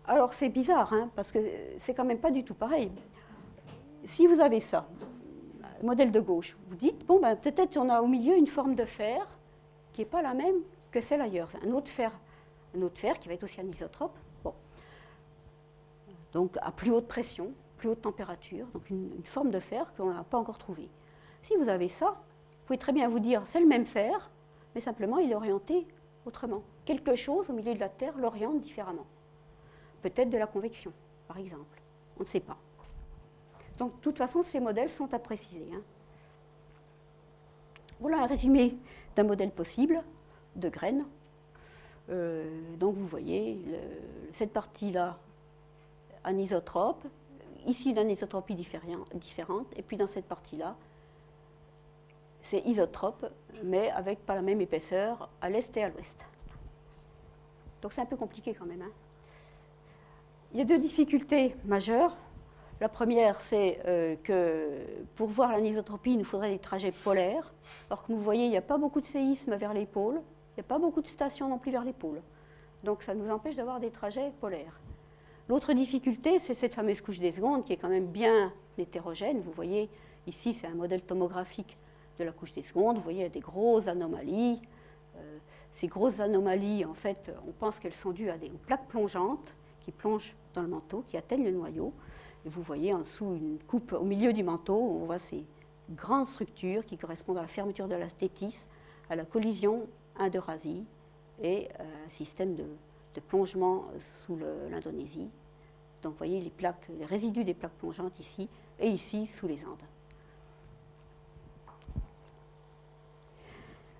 Alors, c'est bizarre, hein, parce que c'est quand même pas du tout pareil. Si vous avez ça, modèle de gauche, vous dites, bon, ben, peut-être on a au milieu une forme de fer qui n'est pas la même que celle ailleurs. Un autre fer, un autre fer qui va être aussi anisotrope. Bon. Donc, à plus haute pression, plus haute température, donc une, une forme de fer qu'on n'a pas encore trouvée. Si vous avez ça, vous pouvez très bien vous dire, c'est le même fer, mais simplement, il est orienté autrement. Quelque chose au milieu de la Terre l'oriente différemment. Peut-être de la convection, par exemple. On ne sait pas. Donc, de toute façon, ces modèles sont à préciser. Hein. Voilà un résumé d'un modèle possible de graines. Euh, donc, vous voyez, le, cette partie-là, anisotrope. Ici, une anisotropie différente. Et puis, dans cette partie-là, c'est isotrope, mais avec pas la même épaisseur à l'est et à l'ouest. Donc c'est un peu compliqué quand même. Hein. Il y a deux difficultés majeures. La première, c'est euh, que pour voir l'anisotropie, il nous faudrait des trajets polaires. Or, comme vous voyez, il n'y a pas beaucoup de séismes vers les pôles, il n'y a pas beaucoup de stations non plus vers les pôles. Donc ça nous empêche d'avoir des trajets polaires. L'autre difficulté, c'est cette fameuse couche des secondes qui est quand même bien hétérogène. Vous voyez, ici, c'est un modèle tomographique de la couche des secondes, vous voyez, il y a des grosses anomalies. Euh, ces grosses anomalies, en fait, on pense qu'elles sont dues à des plaques plongeantes qui plongent dans le manteau, qui atteignent le noyau. Et vous voyez en dessous une coupe au milieu du manteau, où on voit ces grandes structures qui correspondent à la fermeture de la stétis, à la collision Indorasie et à un système de, de plongement sous l'Indonésie. Donc, vous voyez les plaques, les résidus des plaques plongeantes ici et ici sous les Andes.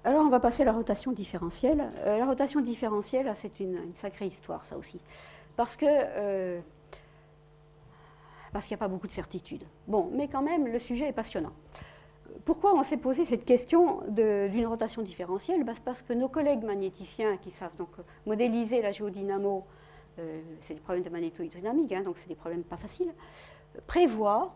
Alors, on va passer à la rotation différentielle. Euh, la rotation différentielle, c'est une, une sacrée histoire, ça aussi. Parce que, euh, parce qu'il n'y a pas beaucoup de certitudes. Bon, mais quand même, le sujet est passionnant. Pourquoi on s'est posé cette question d'une rotation différentielle? Ben, c'est parce que nos collègues magnéticiens qui savent donc modéliser la géodynamo, euh, c'est des problèmes de magnétodynamique, hein, donc c'est des problèmes pas faciles, prévoient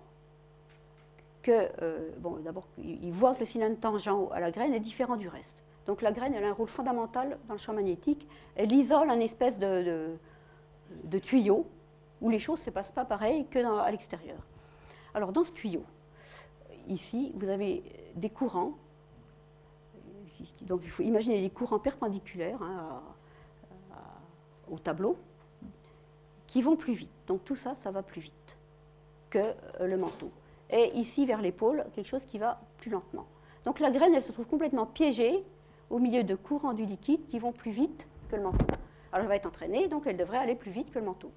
que, euh, bon, d'abord, ils voient que le cylindre tangent à la graine est différent du reste. Donc la graine, elle a un rôle fondamental dans le champ magnétique. Elle isole un espèce de, de, de tuyau où les choses ne se passent pas pareil qu'à l'extérieur. Alors dans ce tuyau, ici, vous avez des courants. Donc il faut imaginer des courants perpendiculaires hein, à, à, au tableau qui vont plus vite. Donc tout ça, ça va plus vite que le manteau. Et ici, vers les pôles, quelque chose qui va plus lentement. Donc la graine, elle se trouve complètement piégée au milieu de courants du liquide qui vont plus vite que le manteau. Alors elle va être entraînée, donc elle devrait aller plus vite que le manteau.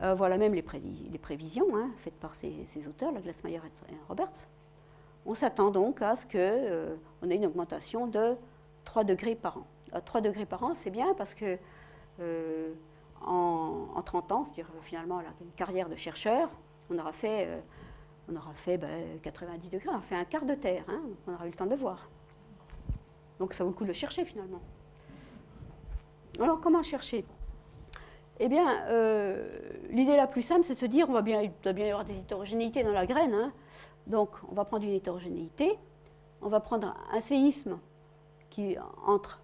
Euh, voilà même les, pré les prévisions hein, faites par ces, ces auteurs, la Glasmayer et Roberts. On s'attend donc à ce qu'on euh, ait une augmentation de trois degrés par an. À trois degrés par an, c'est bien parce que euh, en, en trente ans, c'est-à-dire finalement là, une carrière de chercheur, on aura fait, euh, on aura fait ben, quatre-vingt-dix degrés, on aura fait un quart de terre, hein, on aura eu le temps de voir. Donc ça vaut le coup de le chercher finalement. Alors comment chercher? Eh bien, euh, l'idée la plus simple, c'est de se dire, on va bien, il doit bien y avoir des hétérogénéités dans la graine, hein, donc on va prendre une hétérogénéité, on va prendre un séisme qui entre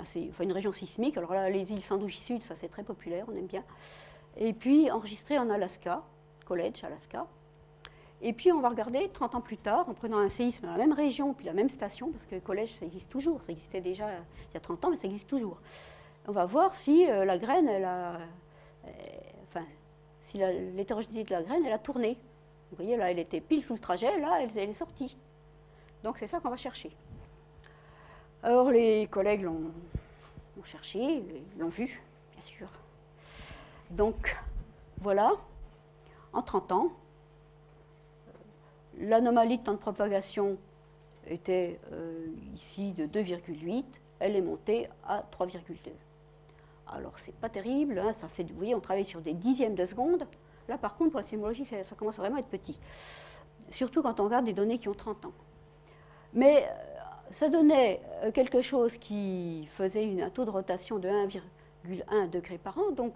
assez, enfin une région sismique. Alors là, les îles Sandwich Sud, ça c'est très populaire, on aime bien. Et puis enregistré en Alaska, College, Alaska. Et puis on va regarder trente ans plus tard, en prenant un séisme dans la même région, puis la même station, parce que College ça existe toujours, ça existait déjà il y a trente ans, mais ça existe toujours. On va voir si euh, la graine, elle a, euh, enfin, si l'hétérogénéité de la graine, elle a tourné. Vous voyez, là, elle était pile sous le trajet, là, elle, elle est sortie. Donc, c'est ça qu'on va chercher. Alors, les collègues l'ont cherché, l'ont vu, bien sûr. Donc, voilà, en trente ans, l'anomalie de temps de propagation était euh, ici de deux virgule huit, elle est montée à trois virgule deux. Alors, c'est pas terrible, hein, ça fait, vous voyez, on travaille sur des dixièmes de seconde. Là, par contre, pour la sismologie, ça, ça commence vraiment à être petit. Surtout quand on regarde des données qui ont trente ans. Mais ça donnait quelque chose qui faisait une, un taux de rotation de un virgule un degré par an. Donc,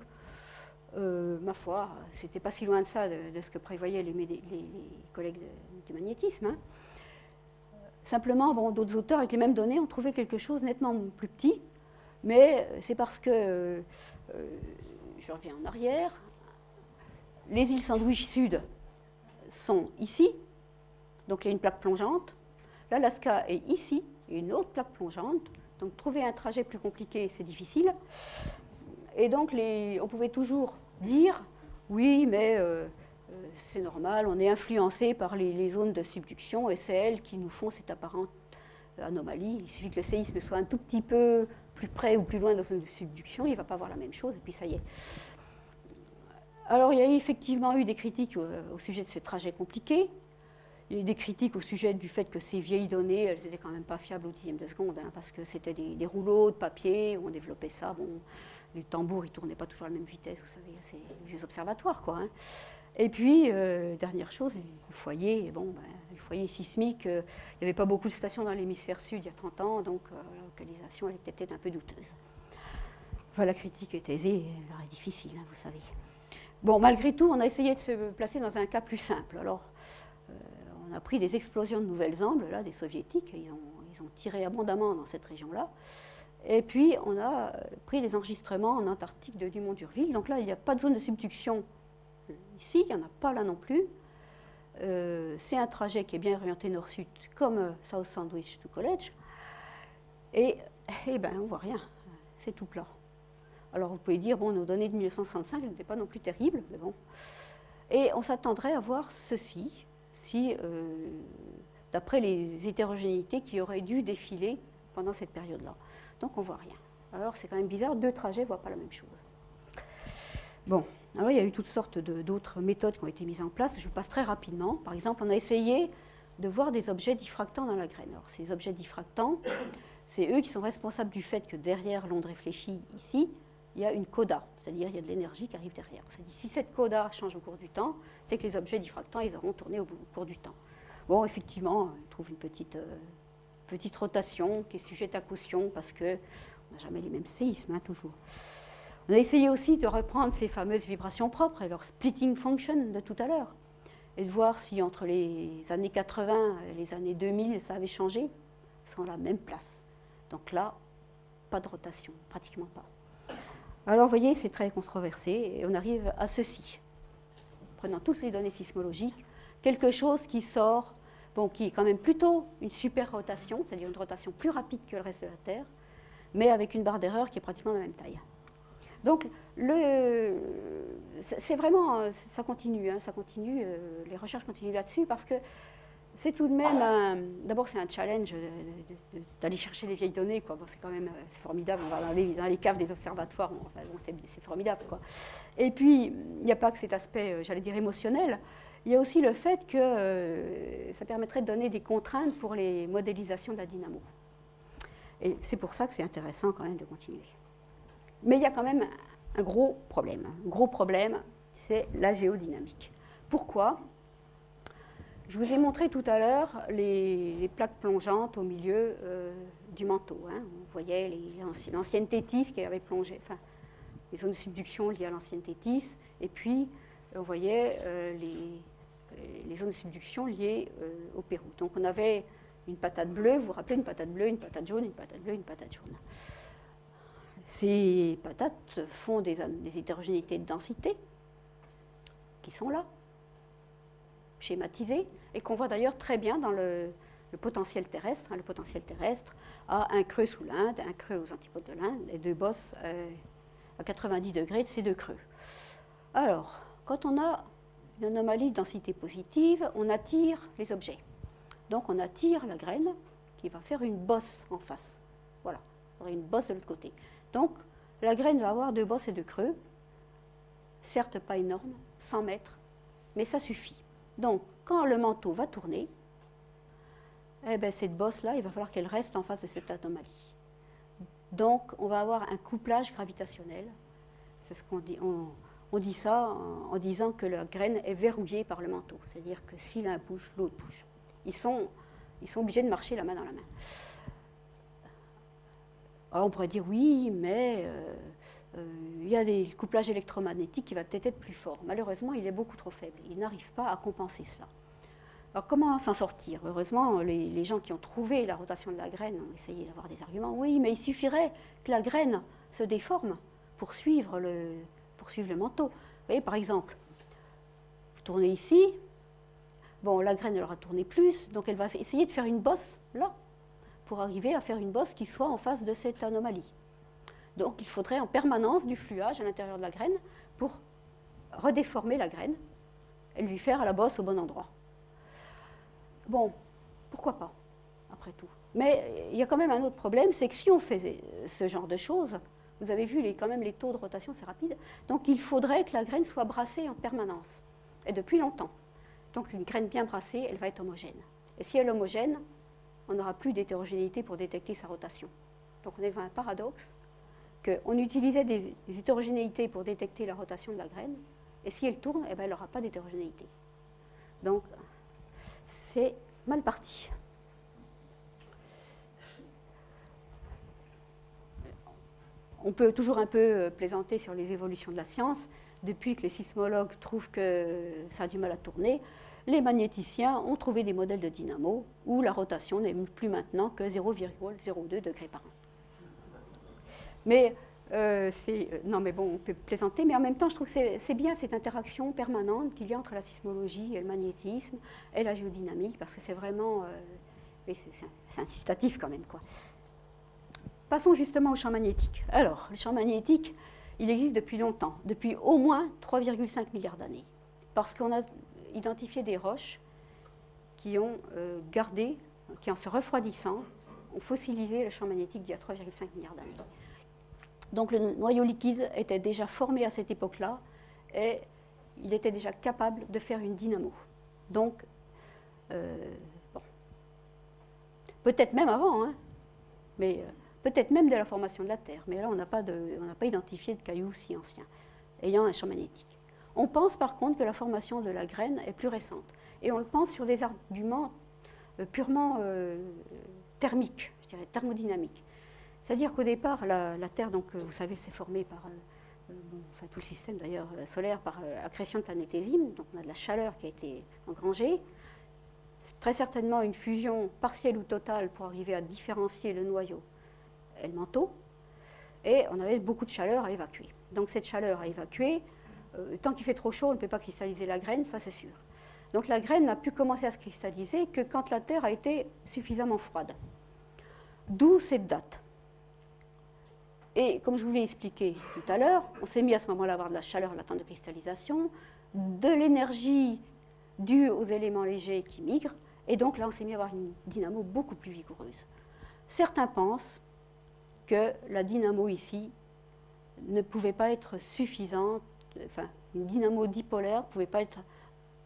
euh, ma foi, c'était pas si loin de ça, de, de ce que prévoyaient les, les, les collègues de, du magnétisme. Hein. Simplement, bon, d'autres auteurs, avec les mêmes données, ont trouvé quelque chose nettement plus petit. Mais c'est parce que, euh, je reviens en arrière, les îles Sandwich Sud sont ici, donc il y a une plaque plongeante. L'Alaska est ici, une autre plaque plongeante. Donc trouver un trajet plus compliqué, c'est difficile. Et donc les, on pouvait toujours dire, oui, mais euh, c'est normal, on est influencé par les, les zones de subduction et c'est elles qui nous font cette apparente anomalie. Il suffit que le séisme soit un tout petit peu plus près ou plus loin de la zone de subduction, il ne va pas voir la même chose et puis ça y est. Alors, il y a effectivement eu des critiques au sujet de ces trajets compliqués. Il y a eu des critiques au sujet du fait que ces vieilles données, elles n'étaient quand même pas fiables au dixième de seconde, hein, parce que c'était des, des rouleaux de papier, on développait ça, bon, les tambours, ils ne tournaient pas toujours à la même vitesse, vous savez, c'est les vieux observatoires, quoi. Hein. Et puis, euh, dernière chose, le foyer, bon, ben, le foyer sismique, euh, il n'y avait pas beaucoup de stations dans l'hémisphère sud il y a trente ans, donc euh, la localisation, elle était peut-être un peu douteuse. Enfin, la critique est aisée, elle est difficile, hein, vous savez. Bon, malgré tout, on a essayé de se placer dans un cas plus simple. Alors, euh, on a pris des explosions de Nouvelle-Zambes, là, des soviétiques, ils ont, ils ont tiré abondamment dans cette région-là. Et puis, on a pris des enregistrements en Antarctique de Dumont-Durville. Donc là, il n'y a pas de zone de subduction ici, il n'y en a pas là non plus. Euh, C'est un trajet qui est bien orienté nord-sud, comme South Sandwich to College. Et, eh ben, on ne voit rien, c'est tout plat. Alors, vous pouvez dire, bon, nos données de mille neuf cent soixante-cinq n'étaient pas non plus terribles, mais bon. Et on s'attendrait à voir ceci, si, euh, d'après les hétérogénéités qui auraient dû défiler pendant cette période-là. Donc, on ne voit rien. Alors, c'est quand même bizarre, deux trajets ne voient pas la même chose. Bon, alors, il y a eu toutes sortes d'autres méthodes qui ont été mises en place. Je vous passe très rapidement. Par exemple, on a essayé de voir des objets diffractants dans la graine. Alors, ces objets diffractants, c'est eux qui sont responsables du fait que derrière l'onde réfléchie, ici, il y a une coda, c'est-à-dire il y a de l'énergie qui arrive derrière. On s'est dit, si cette coda change au cours du temps, c'est que les objets diffractants, ils auront tourné au cours du temps. Bon, effectivement, on trouve une petite, euh, petite rotation qui est sujette à caution parce qu'on n'a jamais les mêmes séismes, hein, toujours. On a essayé aussi de reprendre ces fameuses vibrations propres et leur splitting function de tout à l'heure et de voir si entre les années quatre-vingts et les années deux mille, ça avait changé, ils sont à la même place. Donc là, pas de rotation, pratiquement pas. Alors, vous voyez, c'est très controversé, et on arrive à ceci. Prenant toutes les données sismologiques, quelque chose qui sort, bon, qui est quand même plutôt une super rotation, c'est-à-dire une rotation plus rapide que le reste de la Terre, mais avec une barre d'erreur qui est pratiquement de la même taille. Donc, le, c'est vraiment, ça continue, hein, ça continue, euh, les recherches continuent là-dessus, parce que c'est tout de même, d'abord c'est un challenge d'aller chercher des vieilles données, quoi. Bon, c'est quand même formidable, on va dans les, dans les caves des observatoires, bon, enfin, bon, c'est formidable, quoi. Et puis, il n'y a pas que cet aspect, j'allais dire, émotionnel, il y a aussi le fait que euh, ça permettrait de donner des contraintes pour les modélisations de la dynamo. Et c'est pour ça que c'est intéressant quand même de continuer. Mais il y a quand même un gros problème, un gros problème, c'est la géodynamique. Pourquoi ? Je vous ai montré tout à l'heure les, les plaques plongeantes au milieu euh, du manteau. Hein. Vous voyez l'ancienne Tétis qui avait plongé, enfin, les zones de subduction liées à l'ancienne Tétis, et puis on voyait euh, les, les zones de subduction liées euh, au Pérou. Donc on avait une patate bleue, vous vous rappelez, une patate bleue, une patate jaune, une patate bleue, une patate jaune. Ces patates font des, des hétérogénéités de densité qui sont là, schématisées, et qu'on voit d'ailleurs très bien dans le, le potentiel terrestre. Hein, le potentiel terrestre a un creux sous l'Inde, un creux aux antipodes de l'Inde, les deux bosses euh, à quatre-vingt-dix degrés de ces deux creux. Alors, quand on a une anomalie de densité positive, on attire les objets. Donc on attire la graine qui va faire une bosse en face. Voilà, on aurait une bosse de l'autre côté. Donc, la graine va avoir deux bosses et deux creux, certes pas énormes, cent mètres, mais ça suffit. Donc, quand le manteau va tourner, eh bien, cette bosse-là, il va falloir qu'elle reste en face de cette anomalie. Donc, on va avoir un couplage gravitationnel. C'est ce qu'on dit. On, on dit ça en, en disant que la graine est verrouillée par le manteau. C'est-à-dire que si l'un bouge, l'autre bouge. Ils sont, ils sont obligés de marcher la main dans la main. Alors on pourrait dire oui, mais euh, euh, il y a des, le couplage électromagnétique qui va peut-être être plus fort. Malheureusement, il est beaucoup trop faible. Il n'arrive pas à compenser cela. Alors comment s'en sortir? Heureusement, les, les gens qui ont trouvé la rotation de la graine ont essayé d'avoir des arguments. Oui, mais il suffirait que la graine se déforme pour suivre le, pour suivre le manteau. Vous voyez, par exemple, vous tournez ici. Bon, la graine, elle aura tourné plus, donc elle va essayer de faire une bosse là, pour arriver à faire une bosse qui soit en face de cette anomalie. Donc il faudrait en permanence du fluage à l'intérieur de la graine pour redéformer la graine et lui faire la bosse au bon endroit. Bon, pourquoi pas, après tout. Mais il y a quand même un autre problème, c'est que si on fait ce genre de choses, vous avez vu les, quand même les taux de rotation, c'est rapide, donc il faudrait que la graine soit brassée en permanence, et depuis longtemps. Donc une graine bien brassée, elle va être homogène. Et si elle est homogène, on n'aura plus d'hétérogénéité pour détecter sa rotation. Donc on est devant un paradoxe, qu'on utilisait des hétérogénéités pour détecter la rotation de la graine, et si elle tourne, eh bien, elle n'aura pas d'hétérogénéité. Donc c'est mal parti. On peut toujours un peu plaisanter sur les évolutions de la science. Depuis que les sismologues trouvent que ça a du mal à tourner, les magnéticiens ont trouvé des modèles de dynamo où la rotation n'est plus maintenant que zéro virgule zéro deux degrés par an. Mais, euh, non mais bon, on peut plaisanter, mais en même temps, je trouve que c'est bien cette interaction permanente qu'il y a entre la sismologie et le magnétisme et la géodynamique, parce que c'est vraiment... Euh, c'est incitatif quand même, quoi. Passons justement au champ magnétique. Alors, le champ magnétique... Il existe depuis longtemps, depuis au moins trois virgule cinq milliards d'années, parce qu'on a identifié des roches qui ont gardé, qui en se refroidissant, ont fossilisé le champ magnétique d'il y a trois virgule cinq milliards d'années. Donc le noyau liquide était déjà formé à cette époque-là et il était déjà capable de faire une dynamo. Donc, euh, bon, peut-être même avant, hein, mais... peut-être même dès la formation de la Terre, mais là, on n'a pas, pas identifié de cailloux si anciens, ayant un champ magnétique. On pense par contre que la formation de la graine est plus récente, et on le pense sur des arguments purement euh, thermiques, je dirais thermodynamiques. C'est-à-dire qu'au départ, la, la Terre, donc, vous savez, s'est formée par, euh, bon, enfin tout le système d'ailleurs solaire, par euh, accrétion de planétésime, donc on a de la chaleur qui a été engrangée. C'est très certainement une fusion partielle ou totale pour arriver à différencier le noyau et le manteau, et on avait beaucoup de chaleur à évacuer. Donc cette chaleur à évacuer, euh, tant qu'il fait trop chaud, on ne peut pas cristalliser la graine, ça c'est sûr. Donc la graine n'a pu commencer à se cristalliser que quand la Terre a été suffisamment froide. D'où cette date. Et comme je vous l'ai expliqué tout à l'heure, on s'est mis à ce moment-là à avoir de la chaleur à l'attente de cristallisation, de l'énergie due aux éléments légers qui migrent, et donc là on s'est mis à avoir une dynamo beaucoup plus vigoureuse. Certains pensent que la dynamo ici ne pouvait pas être suffisante, enfin, une dynamo dipolaire ne pouvait pas être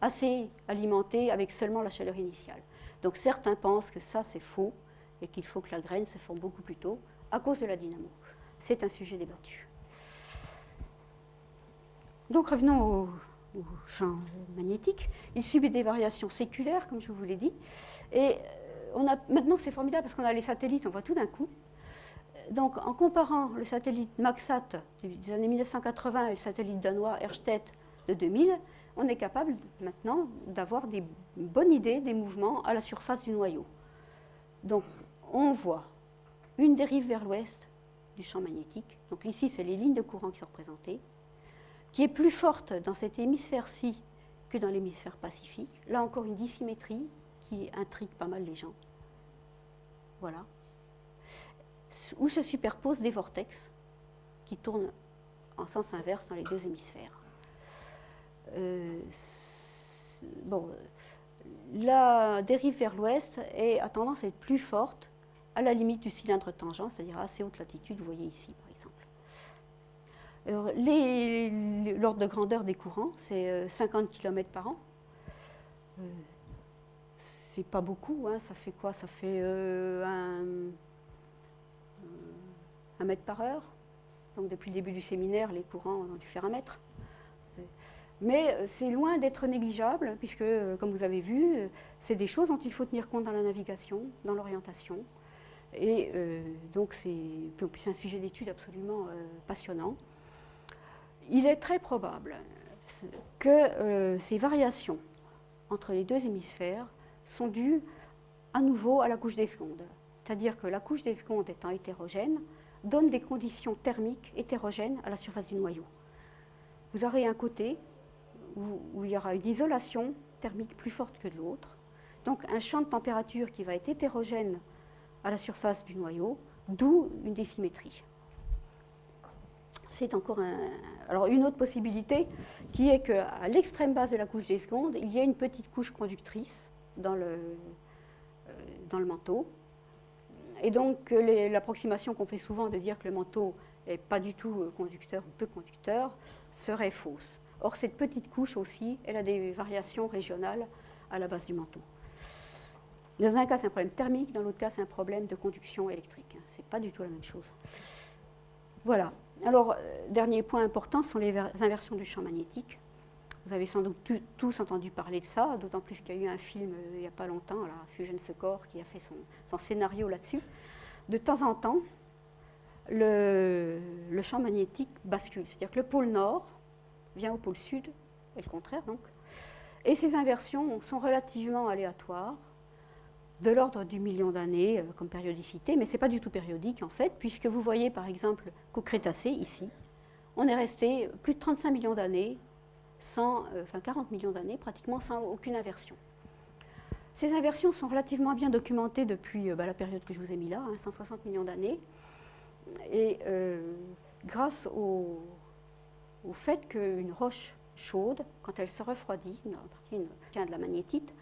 assez alimentée avec seulement la chaleur initiale. Donc certains pensent que ça c'est faux et qu'il faut que la graine se forme beaucoup plus tôt à cause de la dynamo. C'est un sujet débattu. Donc revenons au, au champ magnétique. Il subit des variations séculaires, comme je vous l'ai dit. Et on a, maintenant c'est formidable parce qu'on a les satellites, on voit tout d'un coup. Donc, en comparant le satellite Maxat des années mille neuf cent quatre-vingts et le satellite danois Erstedt de deux mille, on est capable maintenant d'avoir des bonnes idées des mouvements à la surface du noyau. Donc, on voit une dérive vers l'ouest, du champ magnétique. Donc ici, c'est les lignes de courant qui sont représentées, qui est plus forte dans cet hémisphère-ci que dans l'hémisphère pacifique. Là encore, une dissymétrie qui intrigue pas mal les gens. Voilà. Où se superposent des vortex qui tournent en sens inverse dans les deux hémisphères. Euh, bon, la dérive vers l'ouest a tendance à être plus forte à la limite du cylindre tangent, c'est-à-dire à assez haute latitude, vous voyez ici par exemple. L'ordre de grandeur des courants, c'est cinquante kilomètres par an. Euh, c'est pas beaucoup, hein, ça fait quoi? Ça fait euh, un, euh, un mètre par heure. Donc depuis le début du séminaire, les courants ont dû faire un mètre. Mais c'est loin d'être négligeable, puisque, comme vous avez vu, c'est des choses dont il faut tenir compte dans la navigation, dans l'orientation. Et euh, donc c'est un sujet d'étude absolument euh, passionnant. Il est très probable que euh, ces variations entre les deux hémisphères sont dues à nouveau à la couche des secondes. C'est-à-dire que la couche des secondes étant hétérogène, donne des conditions thermiques hétérogènes à la surface du noyau. Vous aurez un côté où, où il y aura une isolation thermique plus forte que de l'autre, donc un champ de température qui va être hétérogène à la surface du noyau, d'où une dissymétrie. C'est encore un... Alors une autre possibilité qui est qu'à l'extrême basse de la couche des secondes, il y a une petite couche conductrice dans le, dans le manteau. Et donc, l'approximation qu'on fait souvent de dire que le manteau n'est pas du tout conducteur ou peu conducteur serait fausse. Or, cette petite couche aussi, elle a des variations régionales à la base du manteau. Dans un cas, c'est un problème thermique, dans l'autre cas, c'est un problème de conduction électrique. Ce n'est pas du tout la même chose. Voilà. Alors, dernier point important sont les inversions du champ magnétique. Vous avez sans doute tous entendu parler de ça, d'autant plus qu'il y a eu un film il n'y a pas longtemps, là, Fusion Secor, qui a fait son, son scénario là-dessus. De temps en temps, le, le champ magnétique bascule, c'est-à-dire que le pôle nord vient au pôle sud, et le contraire donc. Et ces inversions sont relativement aléatoires, de l'ordre du million d'années comme périodicité, mais ce n'est pas du tout périodique en fait, puisque vous voyez par exemple qu'au Crétacé, ici, on est resté plus de trente-cinq millions d'années, Sans, euh, enfin quarante millions d'années, pratiquement sans aucune inversion. Ces inversions sont relativement bien documentées depuis euh, bah, la période que je vous ai mis là, hein, cent soixante millions d'années, et euh, grâce au, au fait qu'une roche chaude, quand elle se refroidit, une partie une, tiens, de la magnétite,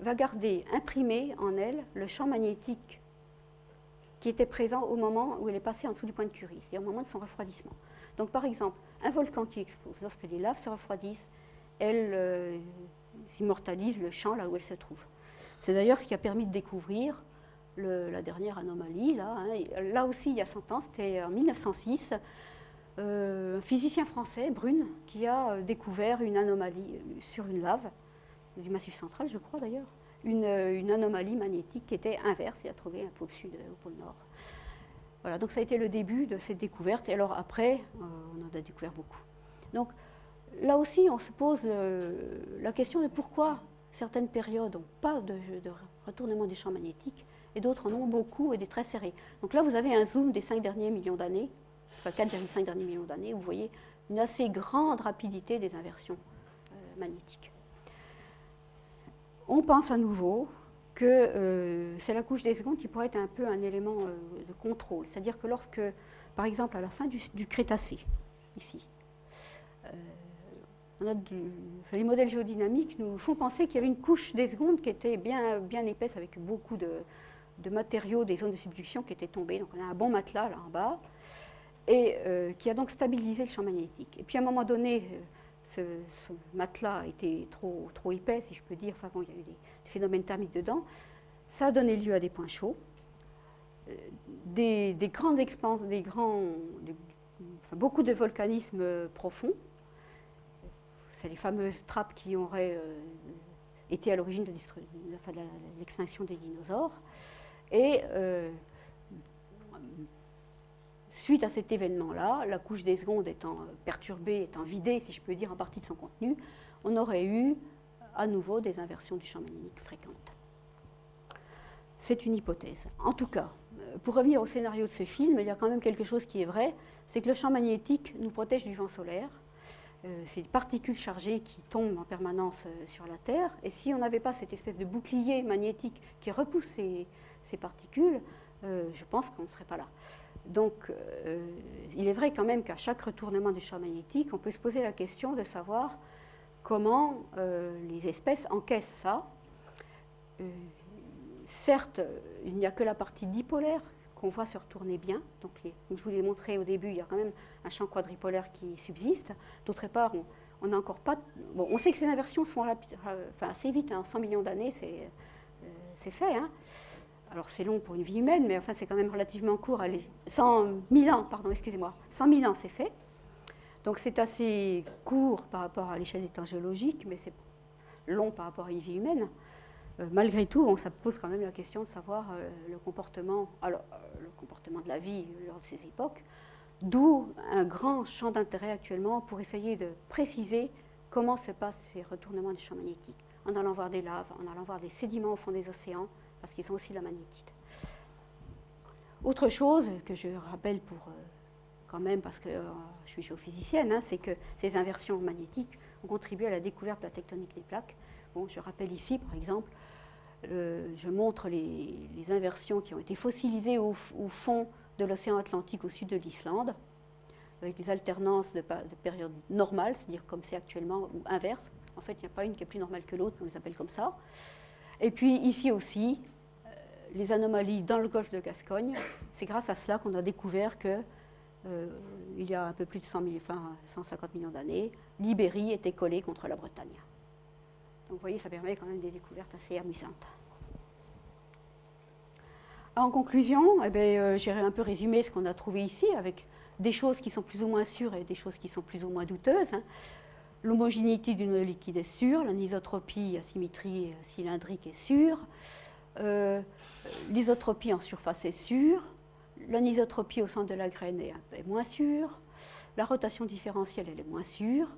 va garder imprimé en elle le champ magnétique qui était présent au moment où elle est passée en dessous du point de Curie, c'est-à-dire au moment de son refroidissement. Donc, par exemple, un volcan qui explose, lorsque les laves se refroidissent, elles euh, immortalisent le champ là où elles se trouvent. C'est d'ailleurs ce qui a permis de découvrir le, la dernière anomalie. Là, hein. Là aussi, il y a cent ans, c'était en mille neuf cent six, euh, un physicien français, Brune, qui a découvert une anomalie sur une lave, du Massif Central, je crois d'ailleurs, une, une anomalie magnétique qui était inverse. Il a trouvé un pôle sud au pôle nord. Voilà, donc ça a été le début de cette découverte, et alors après, euh, on en a découvert beaucoup. Donc là aussi, on se pose le, la question de pourquoi certaines périodes n'ont pas de, de retournement du champ magnétique, et d'autres en ont beaucoup, et des très serrés. Donc là, vous avez un zoom des cinq derniers millions d'années, enfin quatre virgule cinq derniers millions d'années, vous voyez une assez grande rapidité des inversions euh, magnétiques. On pense à nouveau que euh, c'est la couche des secondes qui pourrait être un peu un élément euh, de contrôle. C'est-à-dire que lorsque, par exemple, à la fin du, du Crétacé, ici, euh, on a du, les modèles géodynamiques nous font penser qu'il y avait une couche des secondes qui était bien, bien épaisse, avec beaucoup de, de matériaux des zones de subduction qui étaient tombés. Donc on a un bon matelas là en bas, et euh, qui a donc stabilisé le champ magnétique. Et puis à un moment donné, ce, ce matelas était trop, trop épais, si je peux dire, enfin bon, il y a eu des phénomènes thermiques dedans, ça a donné lieu à des points chauds, des, des grandes expansions, des grands, des, enfin, beaucoup de volcanisme profond. C'est les fameuses trappes qui auraient euh, été à l'origine de l'extinction des dinosaures. Et euh, suite à cet événement-là, la couche des secondes étant perturbée, étant vidée, si je peux dire, en partie de son contenu, on aurait eu à nouveau des inversions du champ magnétique fréquentes. C'est une hypothèse. En tout cas, pour revenir au scénario de ce film, il y a quand même quelque chose qui est vrai, c'est que le champ magnétique nous protège du vent solaire. Euh, c'est des particules chargées qui tombent en permanence euh, sur la Terre. Et si on n'avait pas cette espèce de bouclier magnétique qui repousse ces, ces particules, euh, je pense qu'on ne serait pas là. Donc, euh, il est vrai quand même qu'à chaque retournement du champ magnétique, on peut se poser la question de savoir comment euh, les espèces encaissent ça. Euh, certes, il n'y a que la partie dipolaire qu'on voit se retourner bien. Donc, les, comme je vous l'ai montré au début, il y a quand même un champ quadripolaire qui subsiste. D'autre part, on n'a encore pas... Bon, on sait que ces inversions se font rapide, enfin, assez vite, hein, cent millions d'années, c'est euh, c'est fait, hein. Alors, c'est long pour une vie humaine, mais enfin, c'est quand même relativement court. Allez, cent mille ans, pardon, excusez-moi. cent mille ans, c'est fait. Donc, c'est assez court par rapport à l'échelle des temps géologiques, mais c'est long par rapport à une vie humaine. Euh, malgré tout, bon, ça pose quand même la question de savoir euh, le comportement, alors, euh, le comportement de la vie lors de ces époques, d'où un grand champ d'intérêt actuellement pour essayer de préciser comment se passent ces retournements du champ magnétique, en allant voir des laves, en allant voir des sédiments au fond des océans, parce qu'ils ont aussi de la magnétite. Autre chose que je rappelle pour, euh, quand même, parce que euh, je suis géophysicienne, hein, c'est que ces inversions magnétiques ont contribué à la découverte de la tectonique des plaques. Bon, je rappelle ici, par exemple, euh, je montre les, les inversions qui ont été fossilisées au, au fond de l'océan Atlantique au sud de l'Islande, avec des alternances de, de périodes normales, c'est-à-dire comme c'est actuellement, ou inverse. En fait, il n'y a pas une qui est plus normale que l'autre, on les appelle comme ça. Et puis ici aussi, les anomalies dans le golfe de Gascogne, c'est grâce à cela qu'on a découvert que, euh, il y a un peu plus de cent mille, enfin, cent cinquante millions d'années, l'Ibérie était collée contre la Bretagne. Donc vous voyez, ça permet quand même des découvertes assez amusantes. En conclusion, eh euh, j'ai un peu résumé ce qu'on a trouvé ici, avec des choses qui sont plus ou moins sûres et des choses qui sont plus ou moins douteuses, hein. L'homogénéité d'une liquide est sûre, l'anisotropie, asymétrie cylindrique est sûre, euh, l'isotropie en surface est sûre, l'anisotropie au centre de la graine est, est moins sûre, la rotation différentielle elle est moins sûre,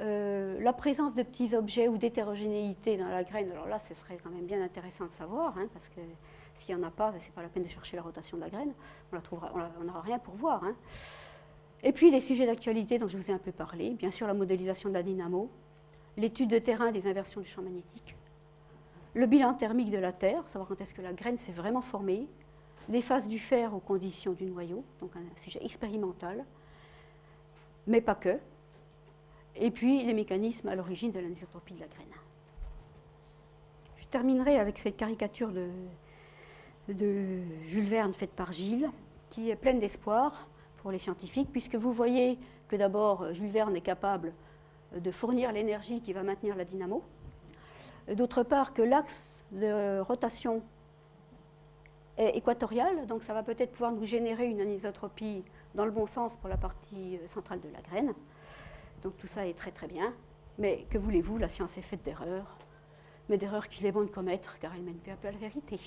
euh, la présence de petits objets ou d'hétérogénéité dans la graine, alors là ce serait quand même bien intéressant de savoir, hein, parce que s'il n'y en a pas, ce n'est pas la peine de chercher la rotation de la graine, on la trouvera, on n'aura rien pour voir, hein. Et puis, les sujets d'actualité dont je vous ai un peu parlé, bien sûr la modélisation de la dynamo, l'étude de terrain des inversions du champ magnétique, le bilan thermique de la Terre, savoir quand est-ce que la graine s'est vraiment formée, les phases du fer aux conditions du noyau, donc un sujet expérimental, mais pas que, et puis les mécanismes à l'origine de l'anisotropie de la graine. Je terminerai avec cette caricature de, de Jules Verne faite par Gilles, qui est pleine d'espoir pour les scientifiques, puisque vous voyez que d'abord Jules Verne est capable de fournir l'énergie qui va maintenir la dynamo, d'autre part que l'axe de rotation est équatorial, donc ça va peut-être pouvoir nous générer une anisotropie dans le bon sens pour la partie centrale de la graine. Donc tout ça est très très bien, mais que voulez-vous, la science est faite d'erreurs, mais d'erreurs qu'il est bon de commettre, car elle mène peu à peu à la vérité.